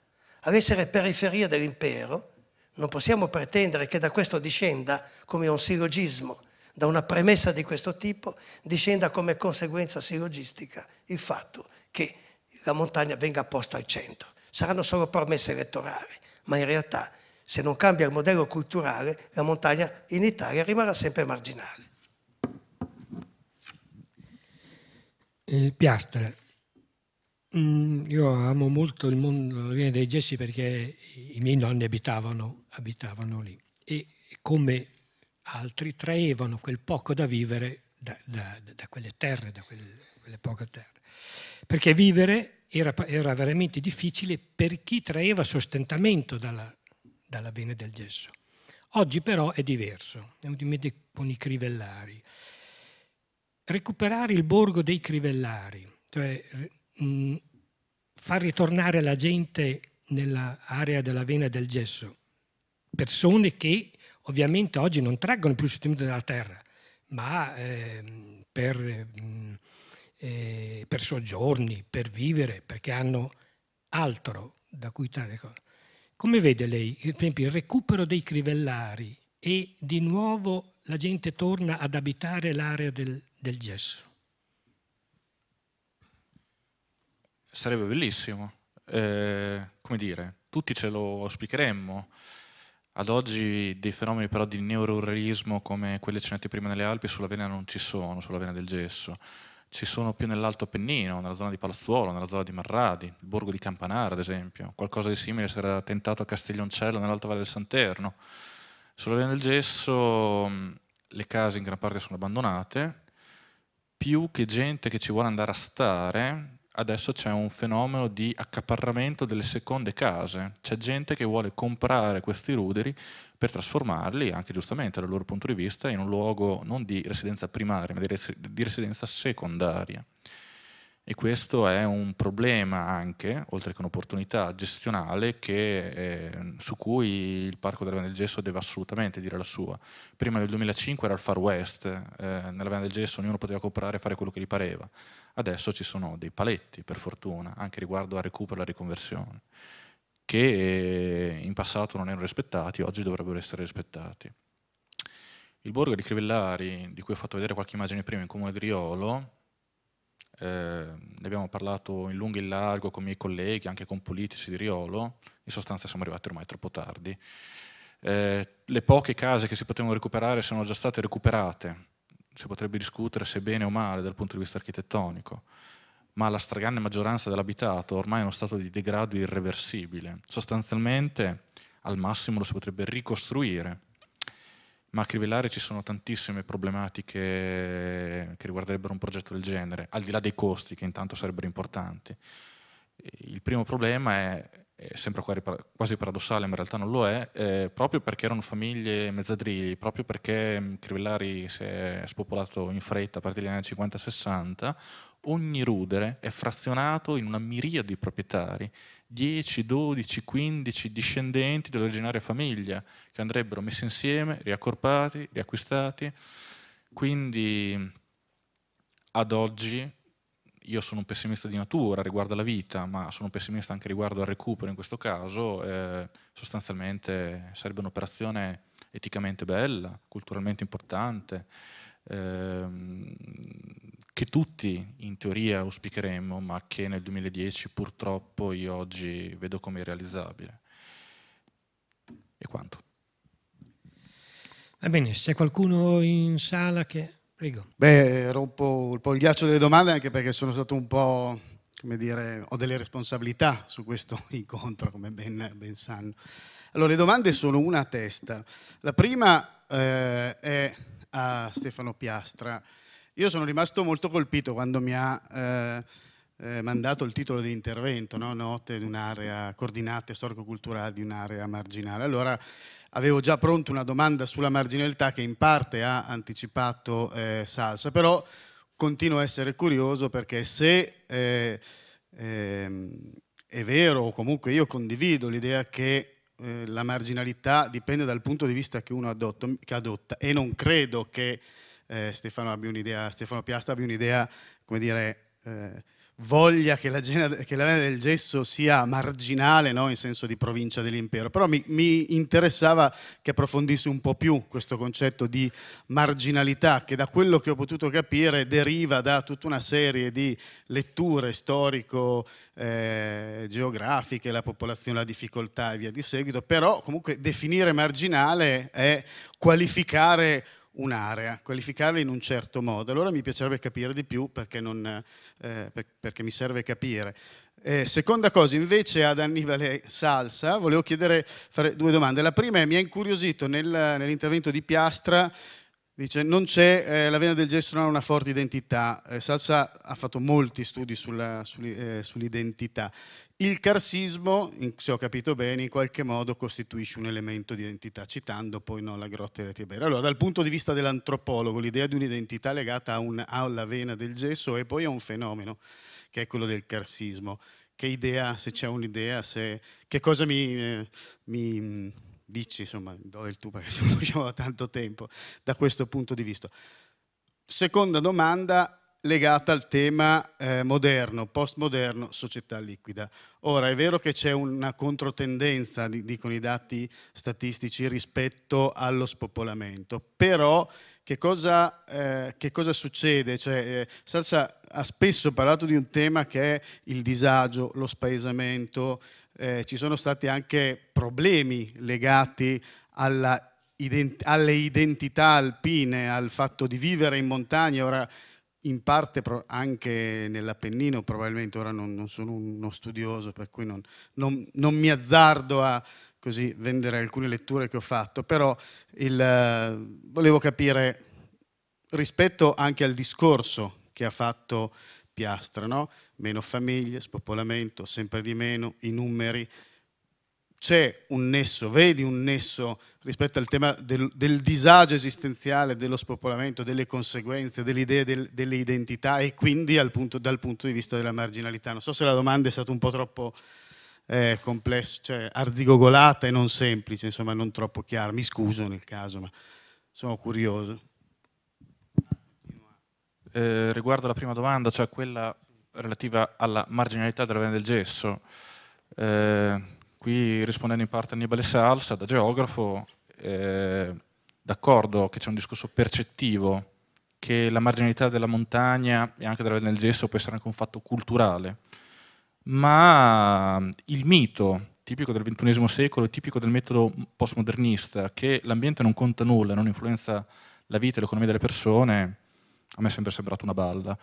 all'essere periferia dell'impero, non possiamo pretendere che da questo discenda come un sillogismo, da una premessa di questo tipo, discenda come conseguenza sillogistica il fatto che la montagna venga posta al centro. Saranno solo promesse elettorali, ma in realtà, se non cambia il modello culturale, la montagna in Italia rimarrà sempre marginale. Piastra, io amo molto il mondo dei gessi perché i miei nonni abitavano lì e come altri traevano quel poco da vivere da quelle terre, da quelle poche terre. Perché vivere era veramente difficile per chi traeva sostentamento dalla Vena del Gesso. Oggi però è diverso, è un dimenticato con i Crivellari. Recuperare il borgo dei Crivellari, cioè far ritornare la gente nell'area della Vena del Gesso, persone che ovviamente oggi non traggono più il sostentamento dalla terra, ma per soggiorni, per vivere, perché hanno altro da cui trarre cose. Come vede lei, per esempio, il recupero dei Crivellari e di nuovo la gente torna ad abitare l'area del gesso? Sarebbe bellissimo, come dire, tutti ce lo auspicheremmo. Ad oggi dei fenomeni però di neorurismo come quelli citati prima nelle Alpi sulla Vena non ci sono, sulla Vena del Gesso. Ci sono più nell'Alto Appennino, nella zona di Palazzuolo, nella zona di Marradi, il borgo di Campanara ad esempio. Qualcosa di simile si era tentato a Castiglioncello nell'Alta Valle del Santerno. Sulla Vena del Gesso le case in gran parte sono abbandonate, più che gente che ci vuole andare a stare. Adesso c'è un fenomeno di accaparramento delle seconde case, c'è gente che vuole comprare questi ruderi per trasformarli, anche giustamente dal loro punto di vista, in un luogo non di residenza primaria, ma di residenza secondaria. E questo è un problema anche, oltre che un'opportunità gestionale, su cui il Parco della Vena del Gesso deve assolutamente dire la sua. Prima del 2005 era il Far West, nella Vena del Gesso ognuno poteva comprare e fare quello che gli pareva. Adesso ci sono dei paletti, per fortuna, anche riguardo al recupero e alla riconversione, che in passato non erano rispettati, oggi dovrebbero essere rispettati. Il borgo di Crivellari, di cui ho fatto vedere qualche immagine prima in comune di Riolo, ne abbiamo parlato in lungo e in largo con i miei colleghi, anche con politici di Riolo, in sostanza siamo arrivati ormai troppo tardi. Le poche case che si potevano recuperare sono già state recuperate, si potrebbe discutere se bene o male dal punto di vista architettonico, ma la stragrande maggioranza dell'abitato ormai è in uno stato di degrado irreversibile. Sostanzialmente al massimo lo si potrebbe ricostruire, ma a Crivellari ci sono tantissime problematiche che riguarderebbero un progetto del genere, al di là dei costi che intanto sarebbero importanti. Il primo problema è sempre quasi paradossale, ma in realtà non lo è, proprio perché erano famiglie mezzadrili, proprio perché Crivellari si è spopolato in fretta a partire dagli anni 50-60, ogni rudere è frazionato in una miriade di proprietari, 10, 12, 15 discendenti dell'originaria famiglia che andrebbero messi insieme, riaccorpati, riacquistati. Quindi ad oggi io sono un pessimista di natura riguardo alla vita, ma sono un pessimista anche riguardo al recupero in questo caso. Sostanzialmente sarebbe un'operazione eticamente bella, culturalmente importante, che tutti in teoria auspicheremmo, ma che nel 2010 purtroppo io oggi vedo come irrealizzabile. E quanto? Va bene, c'è qualcuno in sala che... Prego. Beh, rompo un po' il ghiaccio delle domande, anche perché sono stato un po', come dire, ho delle responsabilità su questo incontro, come ben sanno. Allora, le domande sono una a testa. La prima è a Stefano Piastra. Io sono rimasto molto colpito quando mi ha mandato il titolo di intervento, no? Note di un'area, coordinate storico-culturali di un'area marginale. Allora, avevo già pronto una domanda sulla marginalità che in parte ha anticipato Salsa, però continuo a essere curioso, perché se è vero, o comunque io condivido l'idea che la marginalità dipende dal punto di vista che uno adotta, e non credo che Stefano Piastra abbia un'idea, come dire, voglia che la Vena del Gesso sia marginale, no? In senso di provincia dell'impero. Però mi interessava che approfondissi un po' più questo concetto di marginalità, che da quello che ho potuto capire deriva da tutta una serie di letture storico-geografiche, la popolazione, la difficoltà e via di seguito. Però comunque definire marginale è qualificare un'area, qualificarla in un certo modo. Allora mi piacerebbe capire di più, perché, perché mi serve capire. Seconda cosa, invece, ad Annibale Salsa volevo fare due domande. La prima è, mi ha incuriosito nell'intervento di Piastra, dice non c'è, la Vena del Gesso non ha una forte identità. Salsa ha fatto molti studi sull'identità. Il carsismo, se ho capito bene, in qualche modo costituisce un elemento di identità, citando poi, no, la Grotta del Re Tiberio. Allora, dal punto di vista dell'antropologo, l'idea di un'identità legata alla Vena del Gesso e poi a un fenomeno, che è quello del carsismo. Che idea, se c'è un'idea, che cosa mi dici, insomma, do il tu perché siamo usciti da tanto tempo, da questo punto di vista. Seconda domanda, legata al tema moderno, postmoderno, società liquida. Ora, è vero che c'è una controtendenza, dicono i dati statistici, rispetto allo spopolamento, però che cosa succede? Cioè, Salsa ha spesso parlato di un tema che è il disagio, lo spaesamento, ci sono stati anche problemi legati alle identità alpine, al fatto di vivere in montagna. Ora, in parte anche nell'Appennino probabilmente, ora non sono uno studioso, per cui non mi azzardo a così vendere alcune letture che ho fatto, però volevo capire, rispetto anche al discorso che ha fatto Piastra, no? Meno famiglie, spopolamento, sempre di meno, i numeri, c'è un nesso, vedi un nesso rispetto al tema del disagio esistenziale, dello spopolamento, delle conseguenze, dell'idea delle identità e quindi dal punto di vista della marginalità? Non so se la domanda è stata un po' troppo complessa, cioè arzigogolata e non semplice, insomma non troppo chiara, mi scuso nel caso, ma sono curioso. Riguardo alla prima domanda, cioè quella relativa alla marginalità della Vena del Gesso, qui rispondendo in parte a Annibale Salsa, da geografo, d'accordo che c'è un discorso percettivo che la marginalità della montagna e anche della Valle del Gesso può essere anche un fatto culturale, ma il mito tipico del XXI secolo, tipico del metodo postmodernista, che l'ambiente non conta nulla, non influenza la vita e l'economia delle persone, a me è sempre sembrato una balla.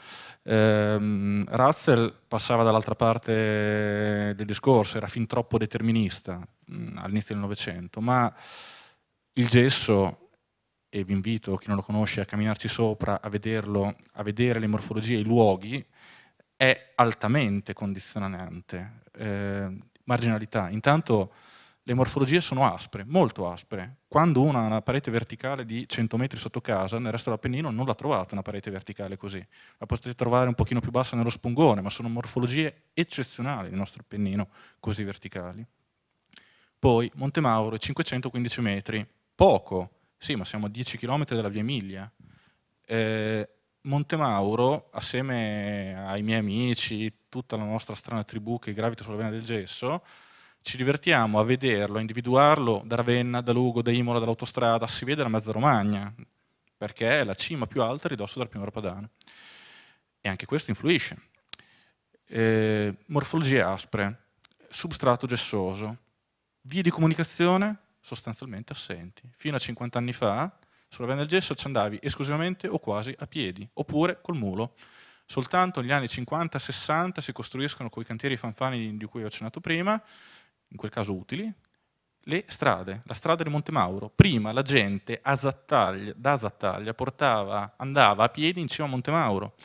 Ratzel passava dall'altra parte del discorso, era fin troppo determinista all'inizio del Novecento, ma il gesso, e vi invito, chi non lo conosce, a camminarci sopra, a vederlo, a vedere le morfologie, i luoghi, è altamente condizionante. Marginalità. Intanto le morfologie sono aspre, molto aspre. Quando uno ha una parete verticale di 100 metri sotto casa, nel resto dell'Appennino non la trovate una parete verticale così. La potete trovare un pochino più bassa nello Spungone, ma sono morfologie eccezionali del nostro Appennino, così verticali. Poi Monte Mauro, 515 metri, poco, sì, ma siamo a 10 km dalla Via Emilia. Monte Mauro, assieme ai miei amici, tutta la nostra strana tribù che gravita sulla Vena del Gesso, ci divertiamo a vederlo, a individuarlo da Ravenna, da Lugo, da Imola, dall'autostrada, si vede la mezza Romagna, perché è la cima più alta ridosso della pianura padana. E anche questo influisce. Morfologie aspre, substrato gessoso, vie di comunicazione sostanzialmente assenti. Fino a 50 anni fa, sulla Vena del Gesso ci andavi esclusivamente o quasi a piedi, oppure col mulo. Soltanto negli anni 50-60 si costruiscono, con i cantieri fanfani di cui ho accennato prima, in quel caso utili, le strade, la strada di Monte Mauro. Prima la gente da Zattaglia andava a piedi in cima a Monte Mauro.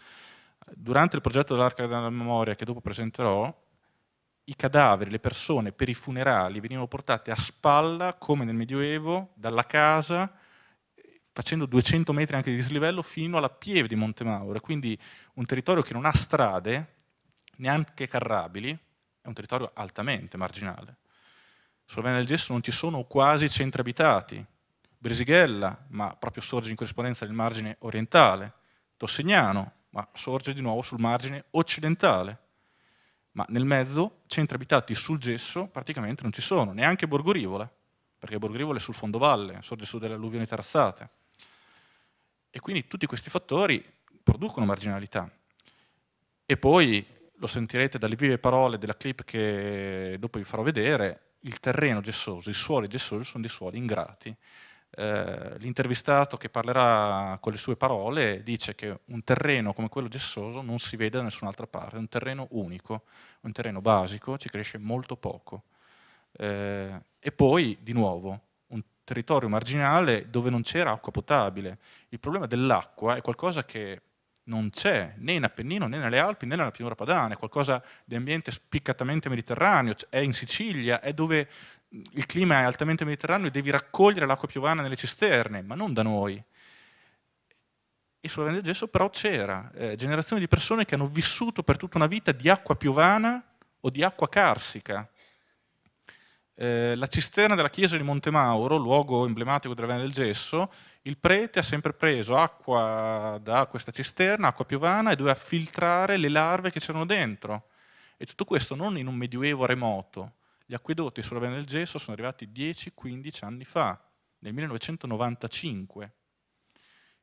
Durante il progetto dell'Arca della Memoria, che dopo presenterò, i cadaveri, le persone per i funerali venivano portate a spalla, come nel Medioevo, dalla casa, facendo 200 metri anche di dislivello fino alla pieve di Monte Mauro. Quindi un territorio che non ha strade, neanche carrabili, è un territorio altamente marginale. Sulla Vena del Gesso non ci sono quasi centri abitati. Brisighella, ma proprio sorge in corrispondenza del margine orientale. Tossignano, ma sorge di nuovo sul margine occidentale. Ma nel mezzo, centri abitati sul gesso praticamente non ci sono, neanche Borgo Rivola, perché Borgo Rivola è sul fondovalle, sorge su delle alluvioni terrazzate. E quindi tutti questi fattori producono marginalità. E poi, lo sentirete dalle vive parole della clip che dopo vi farò vedere, il terreno gessoso, i suoli gessosi sono dei suoli ingrati. L'intervistato che parlerà con le sue parole dice che un terreno come quello gessoso non si vede da nessun'altra parte, è un terreno unico, un terreno basico, ci cresce molto poco. E poi, di nuovo, un territorio marginale dove non c'era acqua potabile. Il problema dell'acqua è qualcosa che non c'è né in Appennino, né nelle Alpi, né nella pianura padana, è qualcosa di ambiente spiccatamente mediterraneo, è in Sicilia, è dove il clima è altamente mediterraneo e devi raccogliere l'acqua piovana nelle cisterne, ma non da noi. E sulla Vena del Gesso però c'era generazioni di persone che hanno vissuto per tutta una vita di acqua piovana o di acqua carsica. La cisterna della chiesa di Monte Mauro, luogo emblematico della Vena del Gesso, il prete ha sempre preso acqua da questa cisterna, acqua piovana, e doveva filtrare le larve che c'erano dentro. E tutto questo non in un medioevo remoto. Gli acquedotti sulla Vena del Gesso sono arrivati 10-15 anni fa, nel 1995.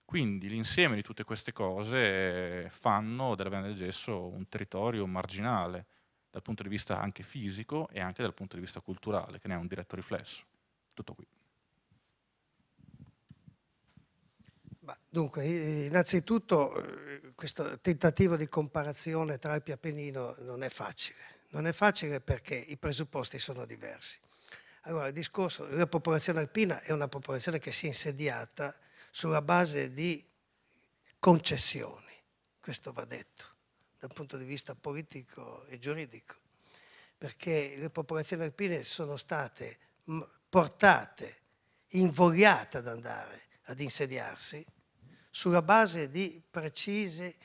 Quindi l'insieme di tutte queste cose fanno della Vena del Gesso un territorio marginale, dal punto di vista anche fisico e anche dal punto di vista culturale, che ne è un diretto riflesso. Tutto qui. Dunque, innanzitutto questo tentativo di comparazione tra Alpi e Appennino non è facile. Non è facile perché i presupposti sono diversi. Allora, il discorso della popolazione alpina è una popolazione che si è insediata sulla base di concessioni. Questo va detto dal punto di vista politico e giuridico, perché le popolazioni alpine sono state portate, invogliate ad andare, ad insediarsi, sulla base di precise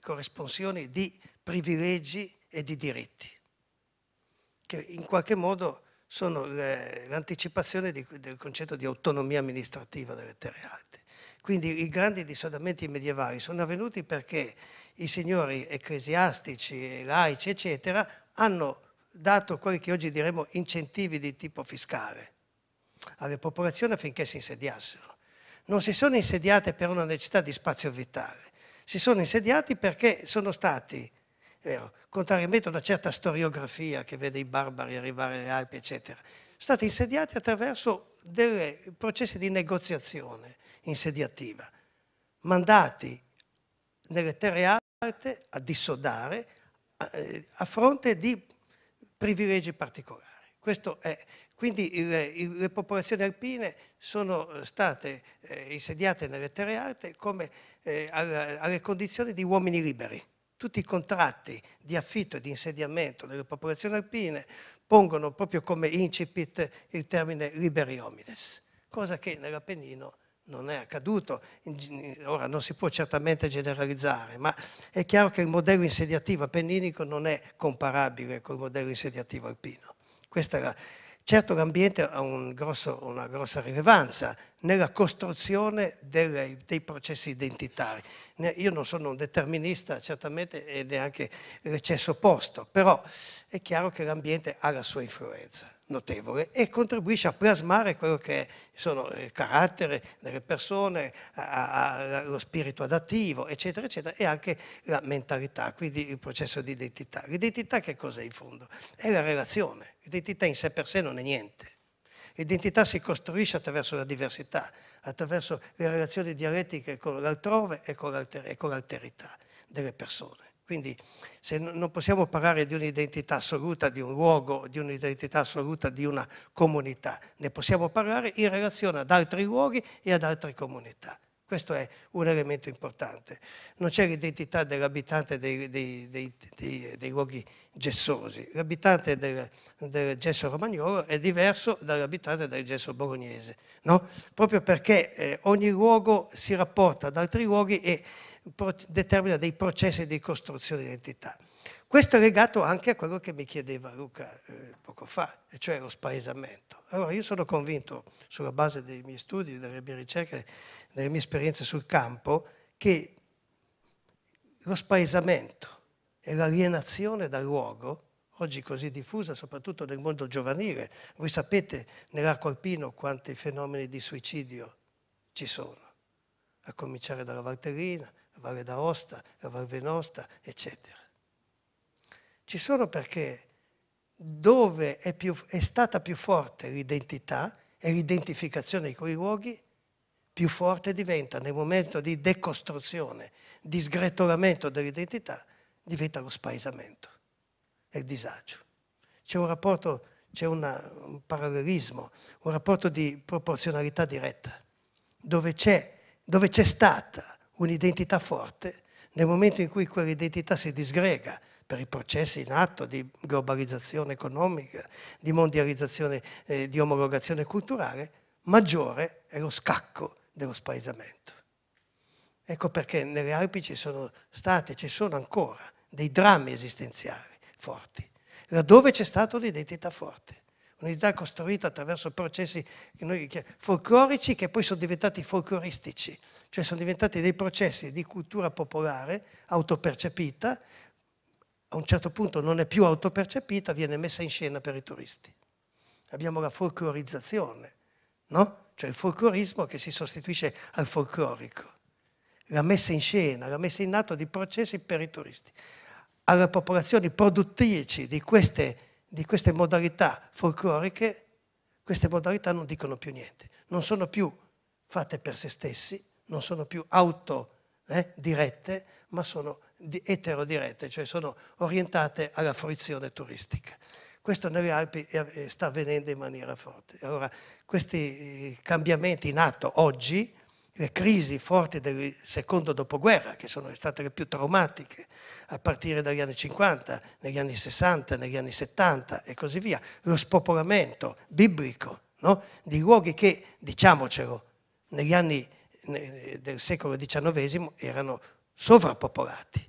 corrisponsioni di privilegi e di diritti, che in qualche modo sono l'anticipazione del concetto di autonomia amministrativa delle terre alte. Quindi i grandi dissodamenti medievali sono avvenuti perché i signori ecclesiastici, laici, eccetera, hanno dato quelli che oggi diremmo incentivi di tipo fiscale alle popolazioni affinché si insediassero. non si sono insediate per una necessità di spazio vitale, si sono insediati perché sono stati, contrariamente a una certa storiografia che vede i barbari arrivare alle Alpi, eccetera, sono stati insediati attraverso dei processi di negoziazione insediativa, mandati nelle terre alte a dissodare a fronte di privilegi particolari. Questo è, quindi le popolazioni alpine sono state insediate nelle terre alte come alle condizioni di uomini liberi. Tutti i contratti di affitto e di insediamento delle popolazioni alpine pongono proprio come incipit il termine liberi homines, cosa che nell'Appennino non è accaduto. Ora non si può certamente generalizzare, ma è chiaro che il modello insediativo appenninico non è comparabile col modello insediativo alpino. Questa è la... Certo l'ambiente ha una grossa rilevanza nella costruzione dei processi identitari. Io non sono un determinista certamente e neanche l'eccesso opposto, però è chiaro che l'ambiente ha la sua influenza notevole e contribuisce a plasmare quello che sono il carattere delle persone, lo spirito adattivo, eccetera, eccetera, e anche la mentalità, quindi il processo di identità. L'identità che cos'è in fondo? È la relazione. L'identità in sé per sé non è niente. L'identità si costruisce attraverso la diversità, attraverso le relazioni dialettiche con l'altrove e con l'alterità delle persone. Quindi se non possiamo parlare di un'identità assoluta di un luogo, di un'identità assoluta di una comunità, ne possiamo parlare in relazione ad altri luoghi e ad altre comunità. Questo è un elemento importante. Non c'è l'identità dell'abitante dei luoghi gessosi. L'abitante del gesso romagnolo è diverso dall'abitante del gesso bolognese, no? Proprio perché ogni luogo si rapporta ad altri luoghi e determina dei processi di costruzione di identità. Questo è legato anche a quello che mi chiedeva Luca poco fa, e cioè lo spaesamento. Allora io sono convinto, sulla base dei miei studi, delle mie ricerche, delle mie esperienze sul campo, che lo spaesamento e l'alienazione dal luogo, oggi così diffusa soprattutto nel mondo giovanile, voi sapete nell'arco alpino quanti fenomeni di suicidio ci sono, a cominciare dalla Valtellina, la Valle d'Aosta, la Val Venosta, eccetera. Ci sono perché dove è stata più forte l'identità e l'identificazione con i luoghi, più forte diventa nel momento di decostruzione, di sgretolamento dell'identità, diventa lo spaesamento e il disagio. C'è un rapporto, c'è un parallelismo, un rapporto di proporzionalità diretta, dove c'è stata un'identità forte, nel momento in cui quell'identità si disgrega, per i processi in atto di globalizzazione economica, di mondializzazione, di omologazione culturale, maggiore è lo scacco dello spaesamento. Ecco perché nelle Alpi ci sono ancora dei drammi esistenziali forti, laddove c'è stata un'identità forte, un'identità costruita attraverso processi folclorici che poi sono diventati folcloristici, cioè sono diventati dei processi di cultura popolare autopercepita. A un certo punto non è più autopercepita, viene messa in scena per i turisti. Abbiamo la folclorizzazione, no? Cioè il folclorismo che si sostituisce al folclorico. La messa in scena, la messa in atto di processi per i turisti. Alle popolazioni produttrici di queste modalità folcloriche, queste modalità non dicono più niente. Non sono più fatte per se stessi, non sono più autodirette, ma sono eterodirette, cioè sono orientate alla fruizione turistica. Questo nelle Alpi sta avvenendo in maniera forte. Allora, questi cambiamenti in atto oggi, le crisi forti del secondo dopoguerra, che sono state le più traumatiche, a partire dagli anni 50, negli anni 60, negli anni 70 e così via, lo spopolamento biblico, no? Di luoghi che, diciamocelo, negli anni del secolo XIX erano sovrappopolati.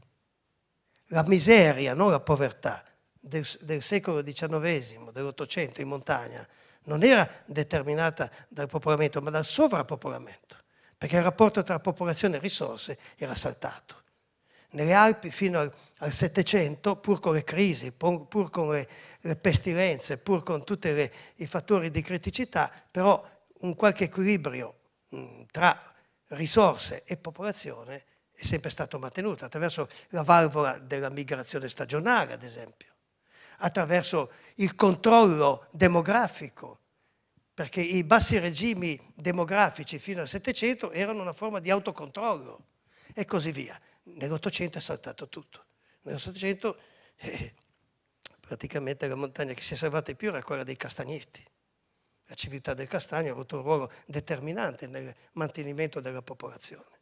La miseria, non la povertà, del secolo XIX, dell'Ottocento in montagna, non era determinata dal popolamento, ma dal sovrappopolamento, perché il rapporto tra popolazione e risorse era saltato. Nelle Alpi fino al Settecento, pur con le crisi, pur con le pestilenze, pur con tutti i fattori di criticità, però un qualche equilibrio tra risorse e popolazione è sempre stato mantenuto attraverso la valvola della migrazione stagionale, ad esempio, attraverso il controllo demografico, perché i bassi regimi demografici fino al Settecento erano una forma di autocontrollo e così via. Nell'Ottocento è saltato tutto. Nell'Ottocento praticamente la montagna che si è salvata di più era quella dei Castagneti. La civiltà del castagno ha avuto un ruolo determinante nel mantenimento della popolazione.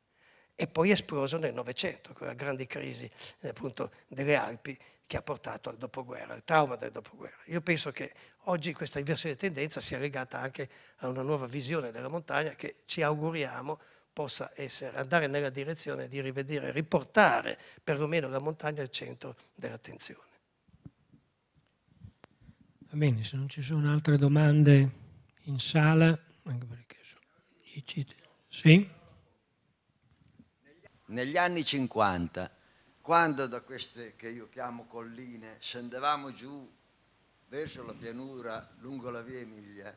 E poi è esploso nel Novecento, con la grande crisi appunto delle Alpi che ha portato al dopoguerra, al trauma del dopoguerra. Io penso che oggi questa inversione di tendenza sia legata anche a una nuova visione della montagna che ci auguriamo possa essere, andare nella direzione di rivedere, riportare perlomeno la montagna al centro dell'attenzione. Va bene, se non ci sono altre domande in sala, anche perché sono 10. Sì? Negli anni 50, quando da queste che io chiamo colline scendevamo giù verso la pianura lungo la via Emilia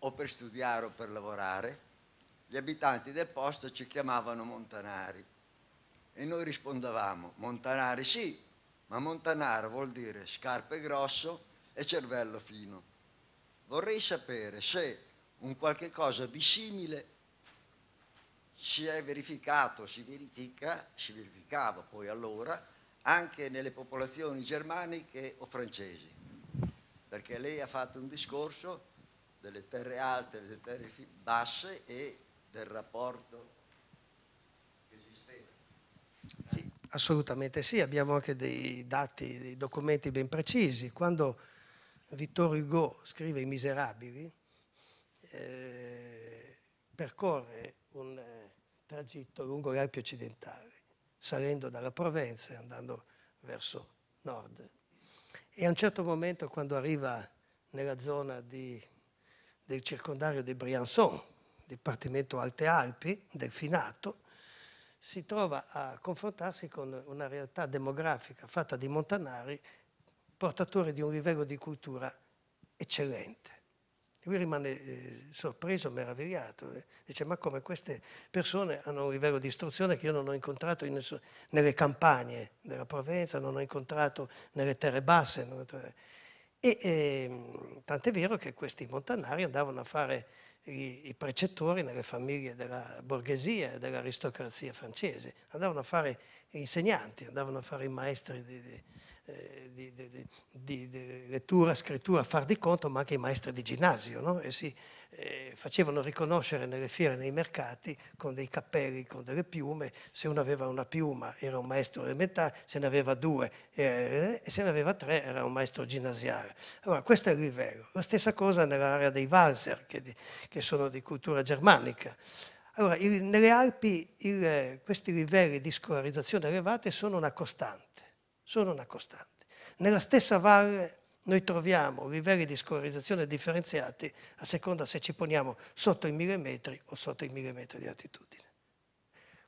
o per studiare o per lavorare, gli abitanti del posto ci chiamavano montanari e noi rispondevamo montanari sì, ma montanaro vuol dire scarpe grosso e cervello fino. Vorrei sapere se un qualche cosa di simile si è verificato, si verificava poi allora anche nelle popolazioni germaniche o francesi, perché lei ha fatto un discorso delle terre alte e delle terre basse e del rapporto che esisteva. Sì, assolutamente sì, abbiamo anche dei dati, dei documenti ben precisi. Quando Victor Hugo scrive I Miserabili, percorre un tragitto lungo le Alpi occidentali, salendo dalla Provenza e andando verso nord. E a un certo momento, quando arriva nella zona del circondario di Briançon, Dipartimento Alte Alpi, del Finato, si trova a confrontarsi con una realtà demografica fatta di montanari portatori di un livello di cultura eccellente. Lui rimane sorpreso, meravigliato, dice ma come queste persone hanno un livello di istruzione che io non ho incontrato nelle campagne della Provenza, non ho incontrato nelle terre basse. Tant'è vero che questi montanari andavano a fare i precettori nelle famiglie della borghesia e dell'aristocrazia francese, andavano a fare gli insegnanti, andavano a fare i maestri di lettura, scrittura, far di conto, ma anche i maestri di ginnasio, no? E si facevano riconoscere nelle fiere, nei mercati, con dei cappelli, con delle piume. Se uno aveva una piuma era un maestro elementare, se ne aveva due e se ne aveva tre era un maestro ginnasiale. Allora questo è il livello. La stessa cosa nell'area dei Walser, che sono di cultura germanica. Allora nelle Alpi questi livelli di scolarizzazione elevate sono una costante. Sono una costante. Nella stessa valle noi troviamo livelli di scolarizzazione differenziati a seconda se ci poniamo sotto i 1000 metri o sotto i 1000 metri di altitudine.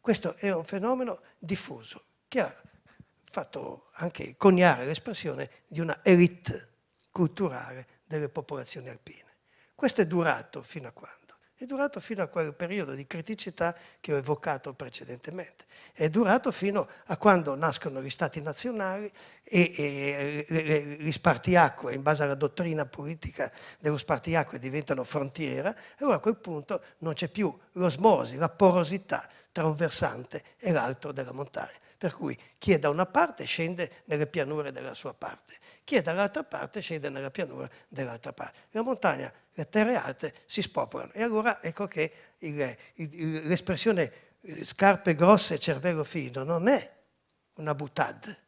Questo è un fenomeno diffuso che ha fatto anche coniare l'espressione di una élite culturale delle popolazioni alpine. Questo è durato fino a quando? È durato fino a quel periodo di criticità che ho evocato precedentemente. È durato fino a quando nascono gli stati nazionali e gli spartiacque, in base alla dottrina politica dello spartiacque, diventano frontiera, e allora a quel punto non c'è più l'osmosi, la porosità tra un versante e l'altro della montagna. Per cui chi è da una parte scende nelle pianure della sua parte, chi è dall'altra parte scende nella pianura dell'altra parte. La montagna, le terre alte si spopolano. E allora ecco che l'espressione scarpe grosse e cervello fino non è una boutade,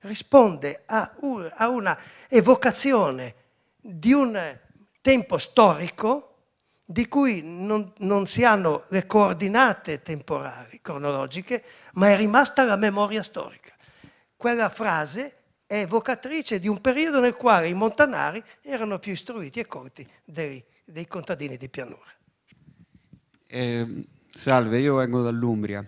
risponde a una evocazione di un tempo storico di cui non si hanno le coordinate temporali, cronologiche, ma è rimasta la memoria storica. Quella frase è evocatrice di un periodo nel quale i montanari erano più istruiti e colti dei contadini di pianura. Salve, io vengo dall'Umbria,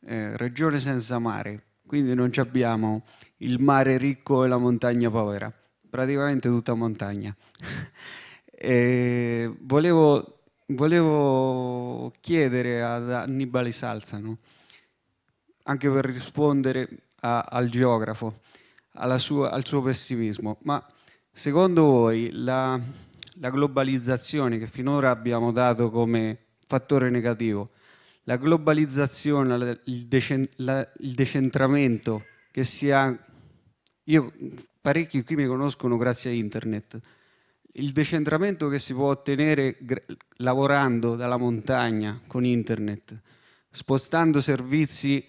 regione senza mare, quindi non abbiamo il mare ricco e la montagna povera, praticamente tutta montagna. Volevo volevo chiedere ad Annibale Salsa, no? Anche per rispondere al geografo, al suo pessimismo, ma secondo voi la globalizzazione, che finora abbiamo dato come fattore negativo, la globalizzazione, il decentramento che si ha, io parecchi qui mi conoscono grazie a internet, il decentramento che si può ottenere lavorando dalla montagna con internet, spostando servizi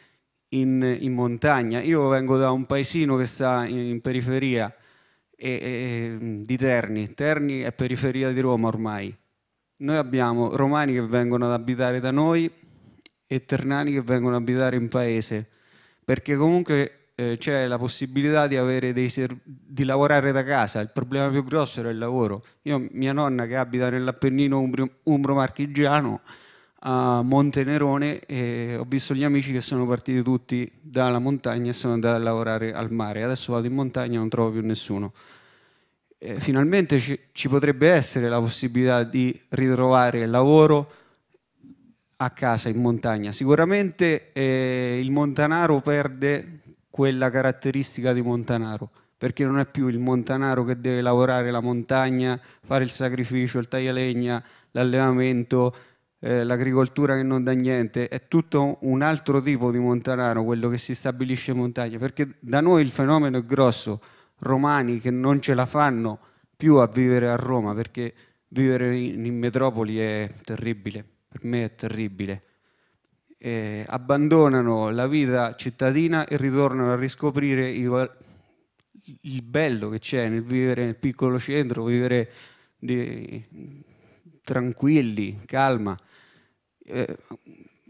in montagna. Io vengo da un paesino che sta in periferia di Terni. Terni è periferia di Roma ormai. Noi abbiamo romani che vengono ad abitare da noi e ternani che vengono ad abitare in paese, perché comunque c'è la possibilità di avere di lavorare da casa. Il problema più grosso era il lavoro. Io, mia nonna che abita nell'Appennino umbro-marchigiano a Montenerone, e ho visto gli amici che sono partiti tutti dalla montagna e sono andati a lavorare al mare. Adesso vado in montagna e non trovo più nessuno. Finalmente ci potrebbe essere la possibilità di ritrovare lavoro a casa in montagna. Sicuramente il montanaro perde quella caratteristica di montanaro, perché non è più il montanaro che deve lavorare la montagna, fare il sacrificio, il taglialegna, l'allevamento, l'agricoltura che non dà niente. È tutto un altro tipo di montanaro quello che si stabilisce in montagna, perché da noi il fenomeno è grosso. Romani che non ce la fanno più a vivere a Roma, perché vivere in metropoli è terribile, per me è terribile, abbandonano la vita cittadina e ritornano a riscoprire il bello che c'è nel vivere nel piccolo centro, vivere tranquilli, calma.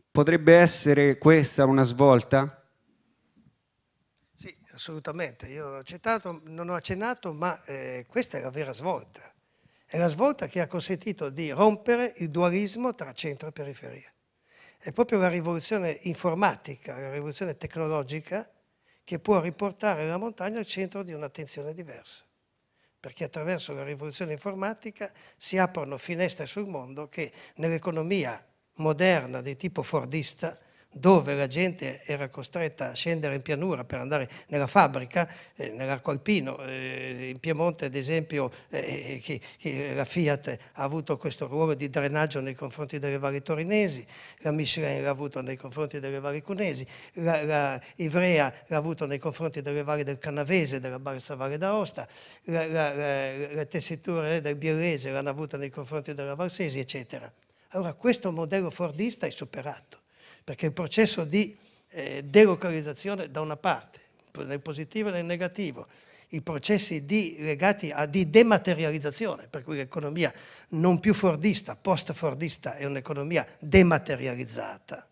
Potrebbe essere questa una svolta? Assolutamente, io non ho accennato, ma questa è la vera svolta. È la svolta che ha consentito di rompere il dualismo tra centro e periferia. È proprio la rivoluzione informatica, la rivoluzione tecnologica che può riportare la montagna al centro di un'attenzione diversa. Perché attraverso la rivoluzione informatica si aprono finestre sul mondo che nell'economia moderna di tipo fordista, dove la gente era costretta a scendere in pianura per andare nella fabbrica, nell'arco alpino, in Piemonte ad esempio che la Fiat ha avuto questo ruolo di drenaggio nei confronti delle valli torinesi, la Michelin l'ha avuto nei confronti delle valli cunesi, la Ivrea l'ha avuto nei confronti delle valli del Canavese, della Barsa Valle d'Aosta, la tessitura del Biellese l'hanno avuta nei confronti della Valsesi, eccetera. Allora questo modello fordista è superato, perché il processo di delocalizzazione da una parte, nel positivo e nel negativo, i processi legati a dematerializzazione, per cui l'economia non più fordista, post-fordista, è un'economia dematerializzata,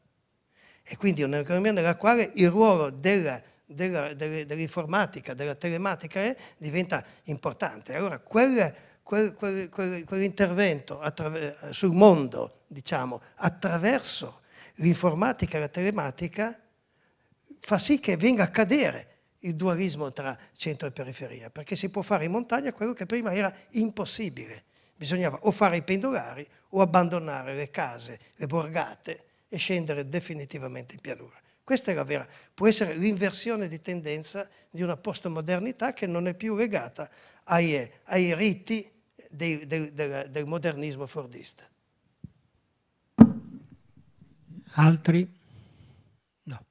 e quindi un'economia nella quale il ruolo dell'informatica, della telematica diventa importante. Allora quell'intervento sul mondo, diciamo, attraverso l'informatica e la telematica fa sì che venga a cadere il dualismo tra centro e periferia, perché si può fare in montagna quello che prima era impossibile. Bisognava o fare i pendolari o abbandonare le case, le borgate e scendere definitivamente in pianura. Questa è la vera, può essere l'inversione di tendenza di una postmodernità che non è più legata ai riti del modernismo fordista. Altri? No.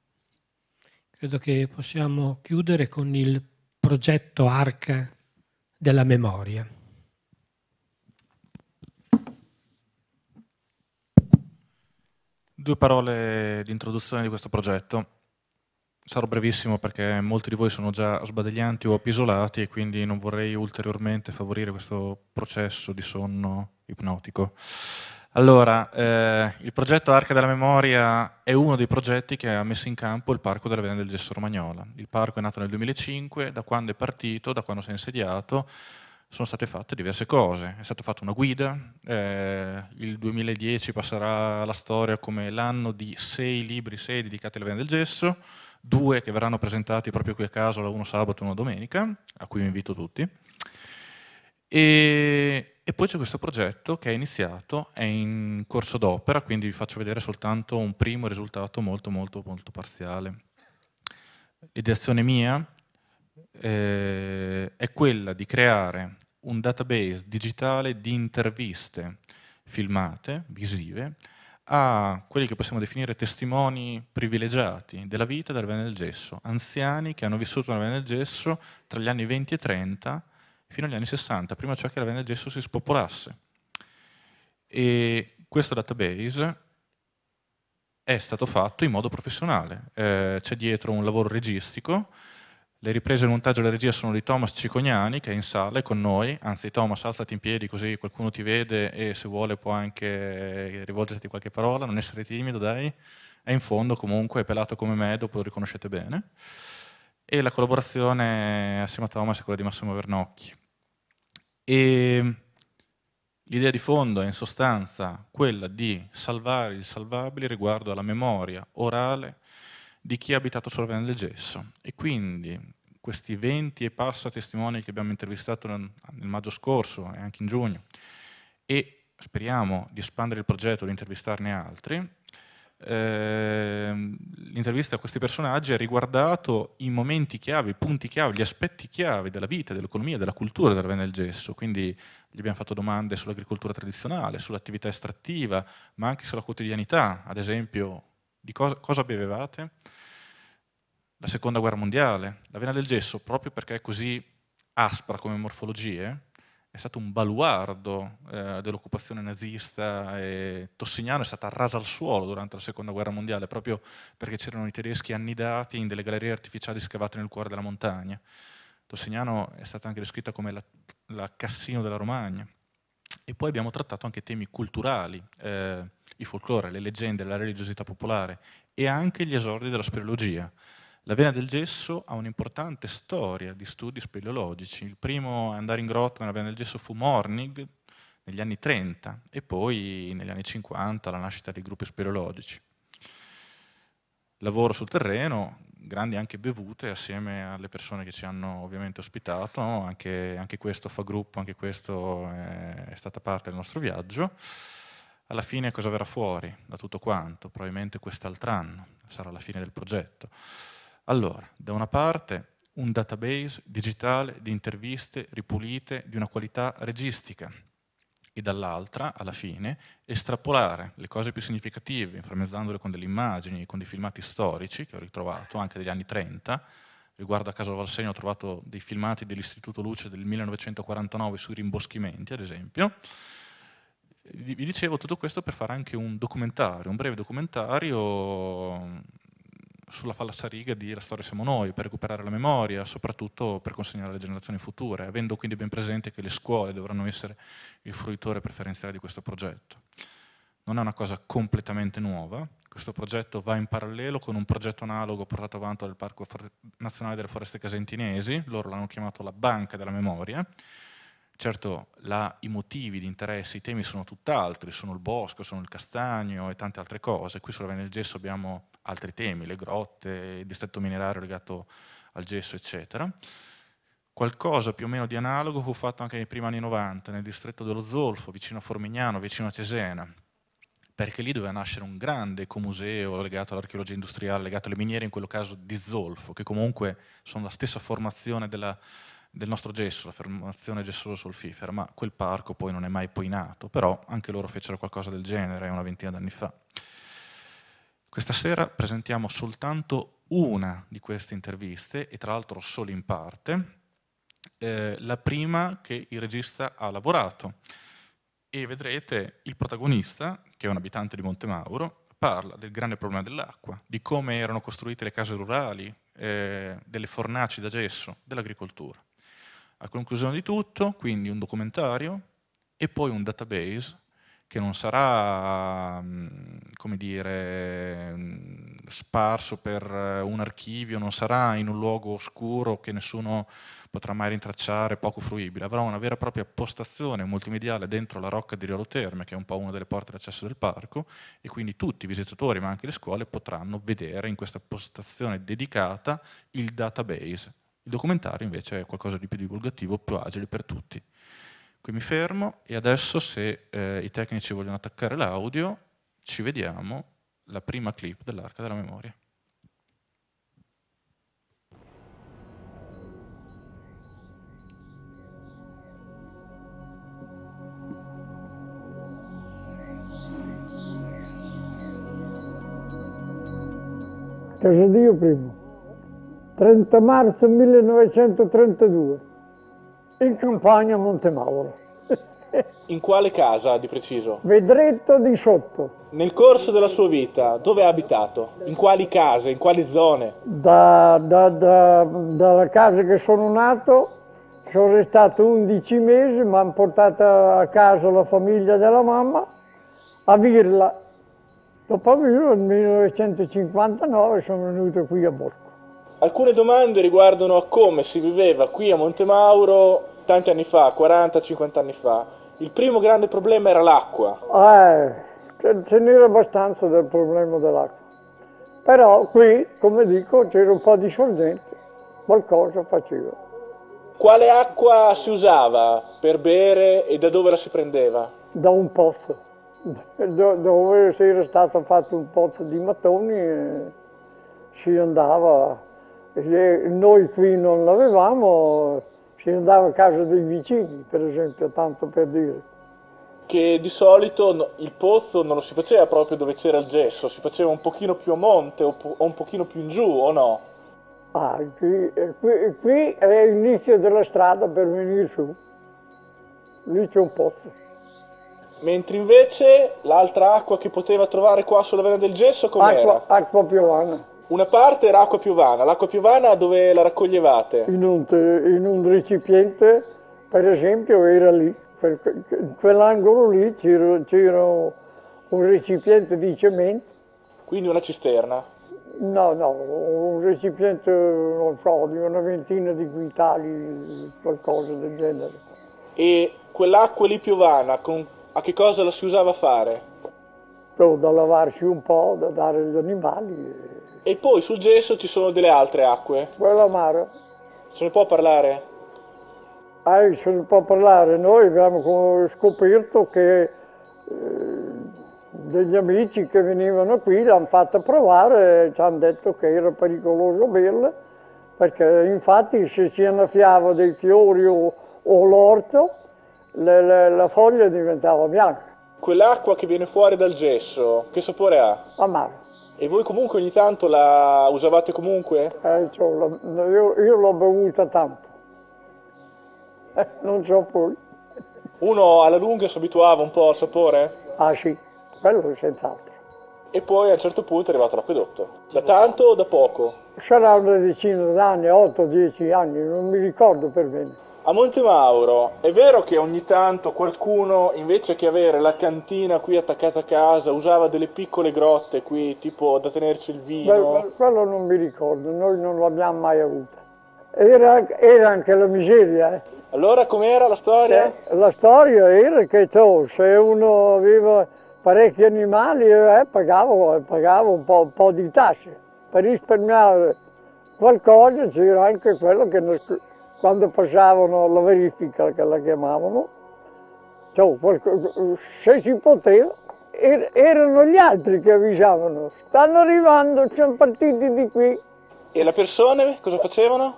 Credo che possiamo chiudere con il progetto Arca della Memoria. Due parole di introduzione di questo progetto. Sarò brevissimo perché molti di voi sono già sbadiglianti o appisolati e quindi non vorrei ulteriormente favorire questo processo di sonno ipnotico. Allora, il progetto Arca della Memoria è uno dei progetti che ha messo in campo il Parco della Vena del Gesso Romagnola. Il parco è nato nel 2005, da quando è partito, da quando si è insediato, sono state fatte diverse cose. È stata fatta una guida, il 2010 passerà alla storia come l'anno di 6 libri dedicati alla Vena del Gesso, 2 che verranno presentati proprio qui a Casola, uno sabato e uno domenica, a cui vi invito tutti. E E poi c'è questo progetto che è iniziato, è in corso d'opera, quindi vi faccio vedere soltanto un primo risultato molto parziale. L'ideazione mia è quella di creare un database digitale di interviste filmate, visive, a quelli che possiamo definire testimoni privilegiati della vita della Vena del Gesso, anziani che hanno vissuto nella Vena del Gesso tra gli anni 20 e 30 fino agli anni 60, prima cioè che la Vena del Gesso si spopolasse. E questo database è stato fatto in modo professionale, c'è dietro un lavoro registico, le riprese e il montaggio della regia sono di Thomas Cicognani, che è in sala, è con noi, anzi Thomas, alzati in piedi così qualcuno ti vede e se vuole può anche rivolgerti qualche parola, non essere timido, dai, è in fondo comunque, è pelato come me, dopo lo riconoscete bene. E la collaborazione assieme a Thomas è quella di Massimo Vernocchi. E l'idea di fondo è in sostanza quella di salvare il salvabile riguardo alla memoria orale di chi ha abitato sulla Vena del Gesso. E quindi questi 20 e passa testimoni che abbiamo intervistato nel maggio scorso e anche in giugno, e speriamo di espandere il progetto, di intervistarne altri. L'intervista a questi personaggi ha riguardato i momenti chiave, i punti chiave, gli aspetti chiave della vita, dell'economia, della cultura della Vena del Gesso, quindi gli abbiamo fatto domande sull'agricoltura tradizionale, sull'attività estrattiva, ma anche sulla quotidianità, ad esempio di cosa bevevate, la seconda guerra mondiale. La Vena del Gesso, proprio perché è così aspra come morfologie, è stato un baluardo dell'occupazione nazista, e Tossignano è stata rasa al suolo durante la seconda guerra mondiale, proprio perché c'erano i tedeschi annidati in delle gallerie artificiali scavate nel cuore della montagna. Tossignano è stata anche descritta come la Cassino della Romagna. E poi abbiamo trattato anche temi culturali, il folklore, le leggende, la religiosità popolare e anche gli esordi della speleologia. La Vena del Gesso ha un'importante storia di studi speleologici. Il primo a andare in grotta nella Vena del Gesso fu Mornig negli anni 30 e poi negli anni 50 la nascita dei gruppi speleologici. Lavoro sul terreno, grandi anche bevute assieme alle persone che ci hanno ovviamente ospitato, no? Anche questo fa gruppo, anche questo è stata parte del nostro viaggio. Alla fine cosa verrà fuori da tutto quanto? Probabilmente quest'altro anno sarà la fine del progetto. Allora, da una parte un database digitale di interviste ripulite di una qualità registica e dall'altra, alla fine, estrapolare le cose più significative, inframmezzandole con delle immagini, con dei filmati storici che ho ritrovato anche degli anni 30. Riguardo a Casola Valsenio ho trovato dei filmati dell'Istituto Luce del 1949 sui rimboschimenti, ad esempio. Vi dicevo tutto questo per fare anche un documentario, un breve documentario sulla fallasariga di La storia siamo noi, per recuperare la memoria, soprattutto per consegnare alle generazioni future, avendo quindi ben presente che le scuole dovranno essere il fruitore preferenziale di questo progetto. Non è una cosa completamente nuova, questo progetto va in parallelo con un progetto analogo portato avanti dal Parco Nazionale delle Foreste Casentinesi, loro l'hanno chiamato la Banca della Memoria. Certo, i motivi di interesse, i temi sono tutt'altri, sono il bosco, sono il castagno e tante altre cose. Qui sulla Vena del Gesso abbiamo altri temi, le grotte, il distretto minerario legato al gesso, eccetera. Qualcosa più o meno di analogo fu fatto anche nei primi anni 90, nel distretto dello Zolfo, vicino a Formignano, vicino a Cesena, perché lì doveva nascere un grande ecomuseo legato all'archeologia industriale, legato alle miniere, in quello caso di zolfo, che comunque sono la stessa formazione del nostro gesso, la formazione gessoso-solfifera, ma quel parco poi non è mai poi nato, però anche loro fecero qualcosa del genere una ventina d'anni fa. Questa sera presentiamo soltanto una di queste interviste, e tra l'altro solo in parte, la prima che il regista ha lavorato, e vedrete il protagonista, che è un abitante di Monte Mauro, parla del grande problema dell'acqua, di come erano costruite le case rurali, delle fornaci da gesso, dell'agricoltura. A conclusione di tutto, quindi un documentario e poi un database che non sarà, come dire, sparso per un archivio, non sarà in un luogo oscuro che nessuno potrà mai rintracciare, poco fruibile. Avrà una vera e propria postazione multimediale dentro la rocca di Riolo Terme, che è un po' una delle porte d'accesso del parco, e quindi tutti i visitatori, ma anche le scuole, potranno vedere in questa postazione dedicata il database. Il documentario invece è qualcosa di più divulgativo, più agile per tutti. Qui mi fermo e adesso, se i tecnici vogliono attaccare l'audio, ci vediamo la prima clip dell'Arca della Memoria. Casadio primo, 30 marzo 1932, in campagna a Monte Mauro. In quale casa di preciso? Vedretto di sotto. Nel corso della sua vita, dove ha abitato? In quali case, in quali zone? Dalla casa che sono nato, sono restato 11 mesi, mi hanno portato a casa la famiglia della mamma, a Virla. Dopo nel 1959 sono venuto qui a Borgo. Alcune domande riguardano a come si viveva qui a Monte Mauro tanti anni fa, 40-50 anni fa. Il primo grande problema era l'acqua. Ce n'era abbastanza del problema dell'acqua. Però qui, come dico, c'era un po' di sorgente, qualcosa faceva. Quale acqua si usava per bere e da dove la si prendeva? Da un pozzo, dove si era stato fatto un pozzo di mattoni e si andava, noi qui non l'avevamo, si andava a casa dei vicini, per esempio, tanto per dire. Che di solito il pozzo non lo si faceva proprio dove c'era il gesso, si faceva un pochino più a monte o un pochino più in giù, o no? Qui è l'inizio della strada per venire su, lì c'è un pozzo. Mentre invece l'altra acqua che poteva trovare qua sulla Vena del Gesso com'era? Acqua piovana. Una parte era acqua piovana. L'acqua piovana dove la raccoglievate? In un recipiente, per esempio, era lì. In quell'angolo lì c'era un recipiente di cemento. Quindi una cisterna? No, un recipiente, non so, di una ventina di quintali, qualcosa del genere. E quell'acqua lì piovana a che cosa la si usava a fare? Da lavarsi un po', da dare agli animali. E poi sul gesso ci sono delle altre acque? Quella mare. Se ne può parlare? Se ne può parlare. Noi abbiamo scoperto che degli amici che venivano qui l'hanno fatta provare e ci hanno detto che era pericoloso berla, perché infatti se si annaffiava dei fiori o l'orto, la foglia diventava bianca. Quell'acqua che viene fuori dal gesso, che sapore ha? Amaro. E voi comunque ogni tanto la usavate comunque? Io l'ho bevuta tanto. Non so poi. Uno alla lunga si abituava un po' al sapore? Ah sì, quello senz'altro. E poi a un certo punto è arrivato l'acquedotto. Da tanto o da poco? Sarà una decina d'anni, 8-10 anni, non mi ricordo per bene. A Monte Mauro è vero che ogni tanto qualcuno, invece che avere la cantina qui attaccata a casa, usava delle piccole grotte qui, tipo da tenerci il vino? Quello non mi ricordo, noi non l'abbiamo mai avuta. Era anche la miseria. Allora com'era la storia? La storia era che se uno aveva parecchi animali pagava un po' di tasse. Per risparmiare qualcosa c'era anche quello che quando passavano la verifica, che la chiamavano, se si poteva, erano gli altri che avvisavano. Stanno arrivando, siamo partiti di qui. E le persone cosa facevano?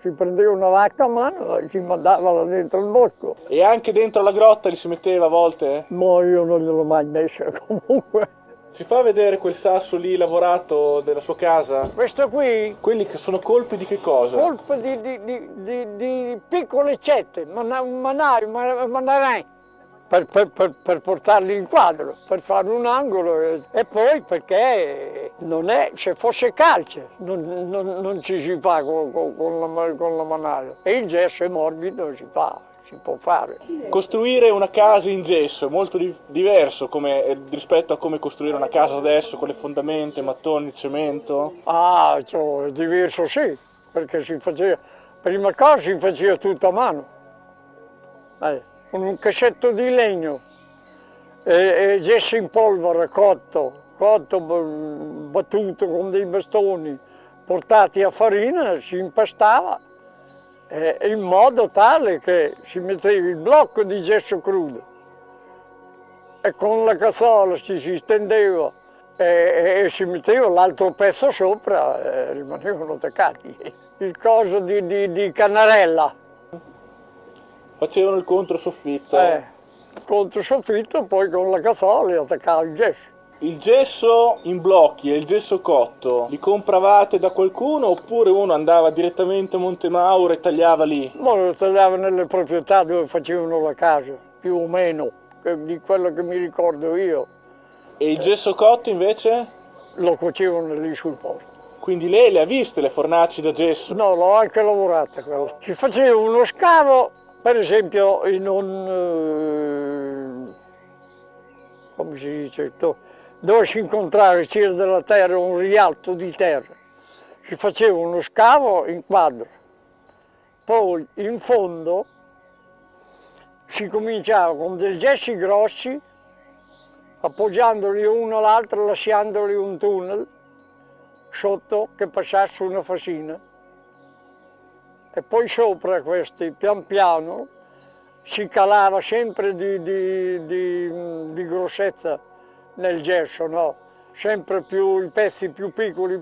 Si prendeva una vacca a mano e si mandava dentro il bosco. E anche dentro la grotta li si metteva a volte? No, io non gliel'ho mai messo comunque. Si fa vedere quel sasso lì lavorato della sua casa? Questo qui? Quelli che sono colpi di che cosa? Colpi di piccole cette, manari, per portarli in quadro, per fare un angolo. E poi perché se fosse calce non ci si fa con la manara. E il gesso è morbido, si può fare. Costruire una casa in gesso è molto diverso rispetto a come costruire una casa adesso con le fondamenta, mattoni, cemento? È diverso sì, perché prima cosa si faceva tutto a mano, con un cassetto di legno e gesso in polvere cotto, battuto con dei bastoni, portati a farina, si impastava in modo tale che si metteva il blocco di gesso crudo e con la casola si stendeva e si metteva l'altro pezzo sopra e rimanevano toccati. Il coso di Canarella. Facevano il controsoffitto. Controsoffitto, poi con la casola attaccava il gesso. Il gesso in blocchi e il gesso cotto li compravate da qualcuno oppure uno andava direttamente a Monte Mauro e tagliava lì? No, lo tagliava nelle proprietà dove facevano la casa, più o meno, di quello che mi ricordo io. E il gesso cotto invece? Lo cuocevano lì sul posto. Quindi lei le ha viste le fornaci da gesso? No, l'ho anche lavorata quella. Ci faceva uno scavo, per esempio, in un... come si dice? Dove si incontrava, c'era della terra, un rialto di terra. Si faceva uno scavo in quadro, poi in fondo si cominciava con dei gessi grossi, appoggiandoli uno all'altro, lasciandoli un tunnel sotto che passasse una fascina. E poi sopra questi, pian piano, si calava sempre di grossezza nel gesso, no? Sempre più i pezzi più piccoli,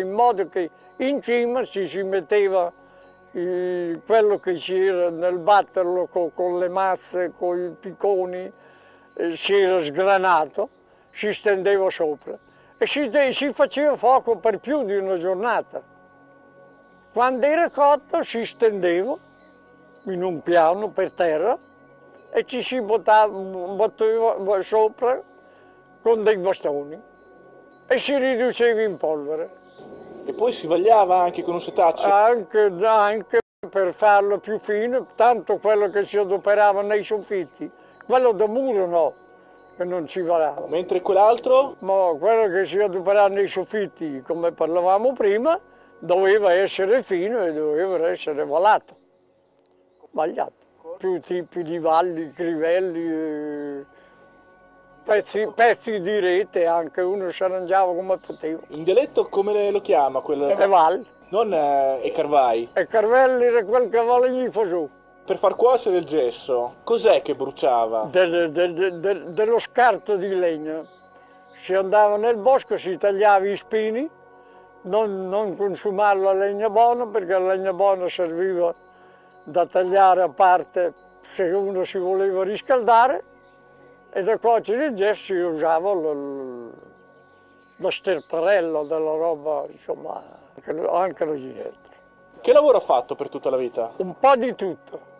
in modo che in cima si metteva quello che c'era nel batterlo con le masse, con i picconi, si era sgranato, si stendeva sopra e si faceva fuoco per più di una giornata. Quando era cotto si stendeva in un piano per terra e ci si batteva sopra con dei bastoni e si riduceva in polvere. E poi si vagliava anche con un setaccio? Anche per farlo più fino, tanto quello che si adoperava nei soffitti, quello da muro no, che non si valava. Mentre quell'altro? Ma quello che si adoperava nei soffitti, come parlavamo prima, doveva essere fino e doveva essere valato, vagliato. Più tipi di valli, crivelli, pezzi di rete, anche uno si arrangiava come poteva. In dialetto come lo chiama quel? Eval. Non e Carvai. E Carvelli era quel cavallo gli fa giù. Per far cuocere il gesso, cos'è che bruciava? Dello scarto di legna. Si andava nel bosco, si tagliava i spini, non consumare la legna buona, perché la legna buona serviva da tagliare a parte se uno si voleva riscaldare. E da cuocere il gesso si usava lo sterparello della roba, insomma, anche lo ginetto. Che lavoro ha fatto per tutta la vita? Un po' di tutto.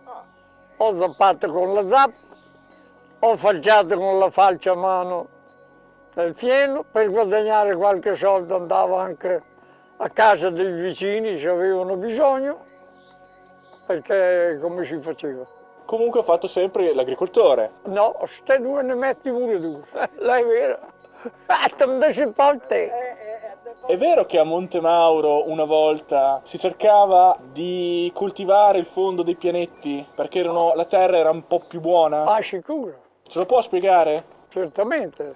Ho zappato con la zappa, ho falciato con la falce a mano del fieno, per guadagnare qualche soldo andavo anche a casa dei vicini se avevano bisogno, perché come si faceva? Comunque ho fatto sempre l'agricoltore. No, ste due ne metti pure tu. Lei è vero. È vero che a Monte Mauro una volta si cercava di coltivare il fondo dei pianetti perché la terra era un po' più buona? Ah, sicuro. Ce lo può spiegare? Certamente.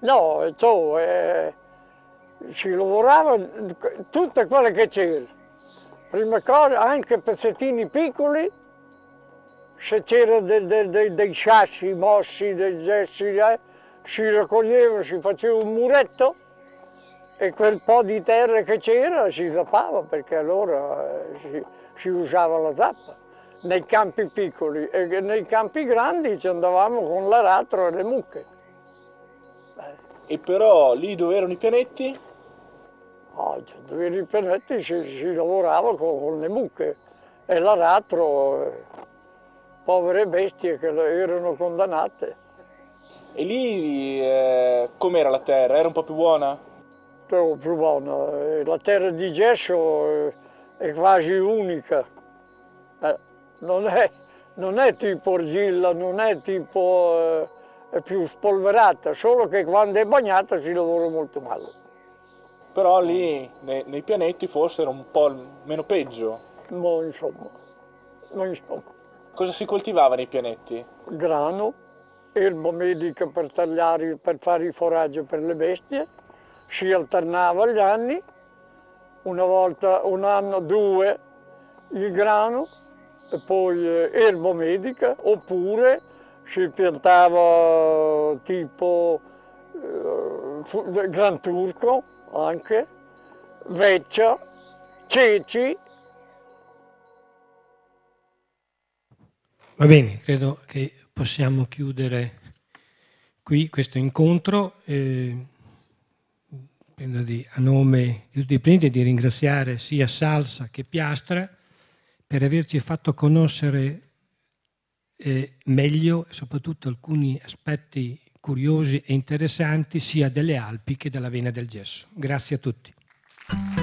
No, si lavorava tutte quelle che c'era. Prima cosa, anche pezzettini piccoli. Se c'era dei sassi mossi, dei gessi, si raccoglieva, si faceva un muretto e quel po' di terra che c'era si zappava, perché allora si usava la zappa nei campi piccoli, e nei campi grandi ci andavamo con l'aratro e le mucche. E però lì dove erano i pianetti? Dove erano i pianetti si lavorava con le mucche e l'aratro. Povere bestie che erano condannate. E lì com'era la terra? Era un po' più buona? Più buona. La terra di gesso è quasi unica. Non è tipo argilla, non è tipo... è più spolverata, solo che quando è bagnata si lavora molto male. Però lì nei pianetti forse era un po' meno peggio. No, insomma. Cosa si coltivava nei pianetti? Grano, erba medica per tagliare, per fare il foraggio per le bestie, si alternava gli anni, un anno, due, il grano, e poi erba medica, oppure si piantava tipo gran turco anche, veccia, ceci. Va bene, credo che possiamo chiudere qui questo incontro. Prendo a nome di tutti i presenti di ringraziare sia Salsa che Piastra per averci fatto conoscere meglio e soprattutto alcuni aspetti curiosi e interessanti sia delle Alpi che della Vena del Gesso. Grazie a tutti.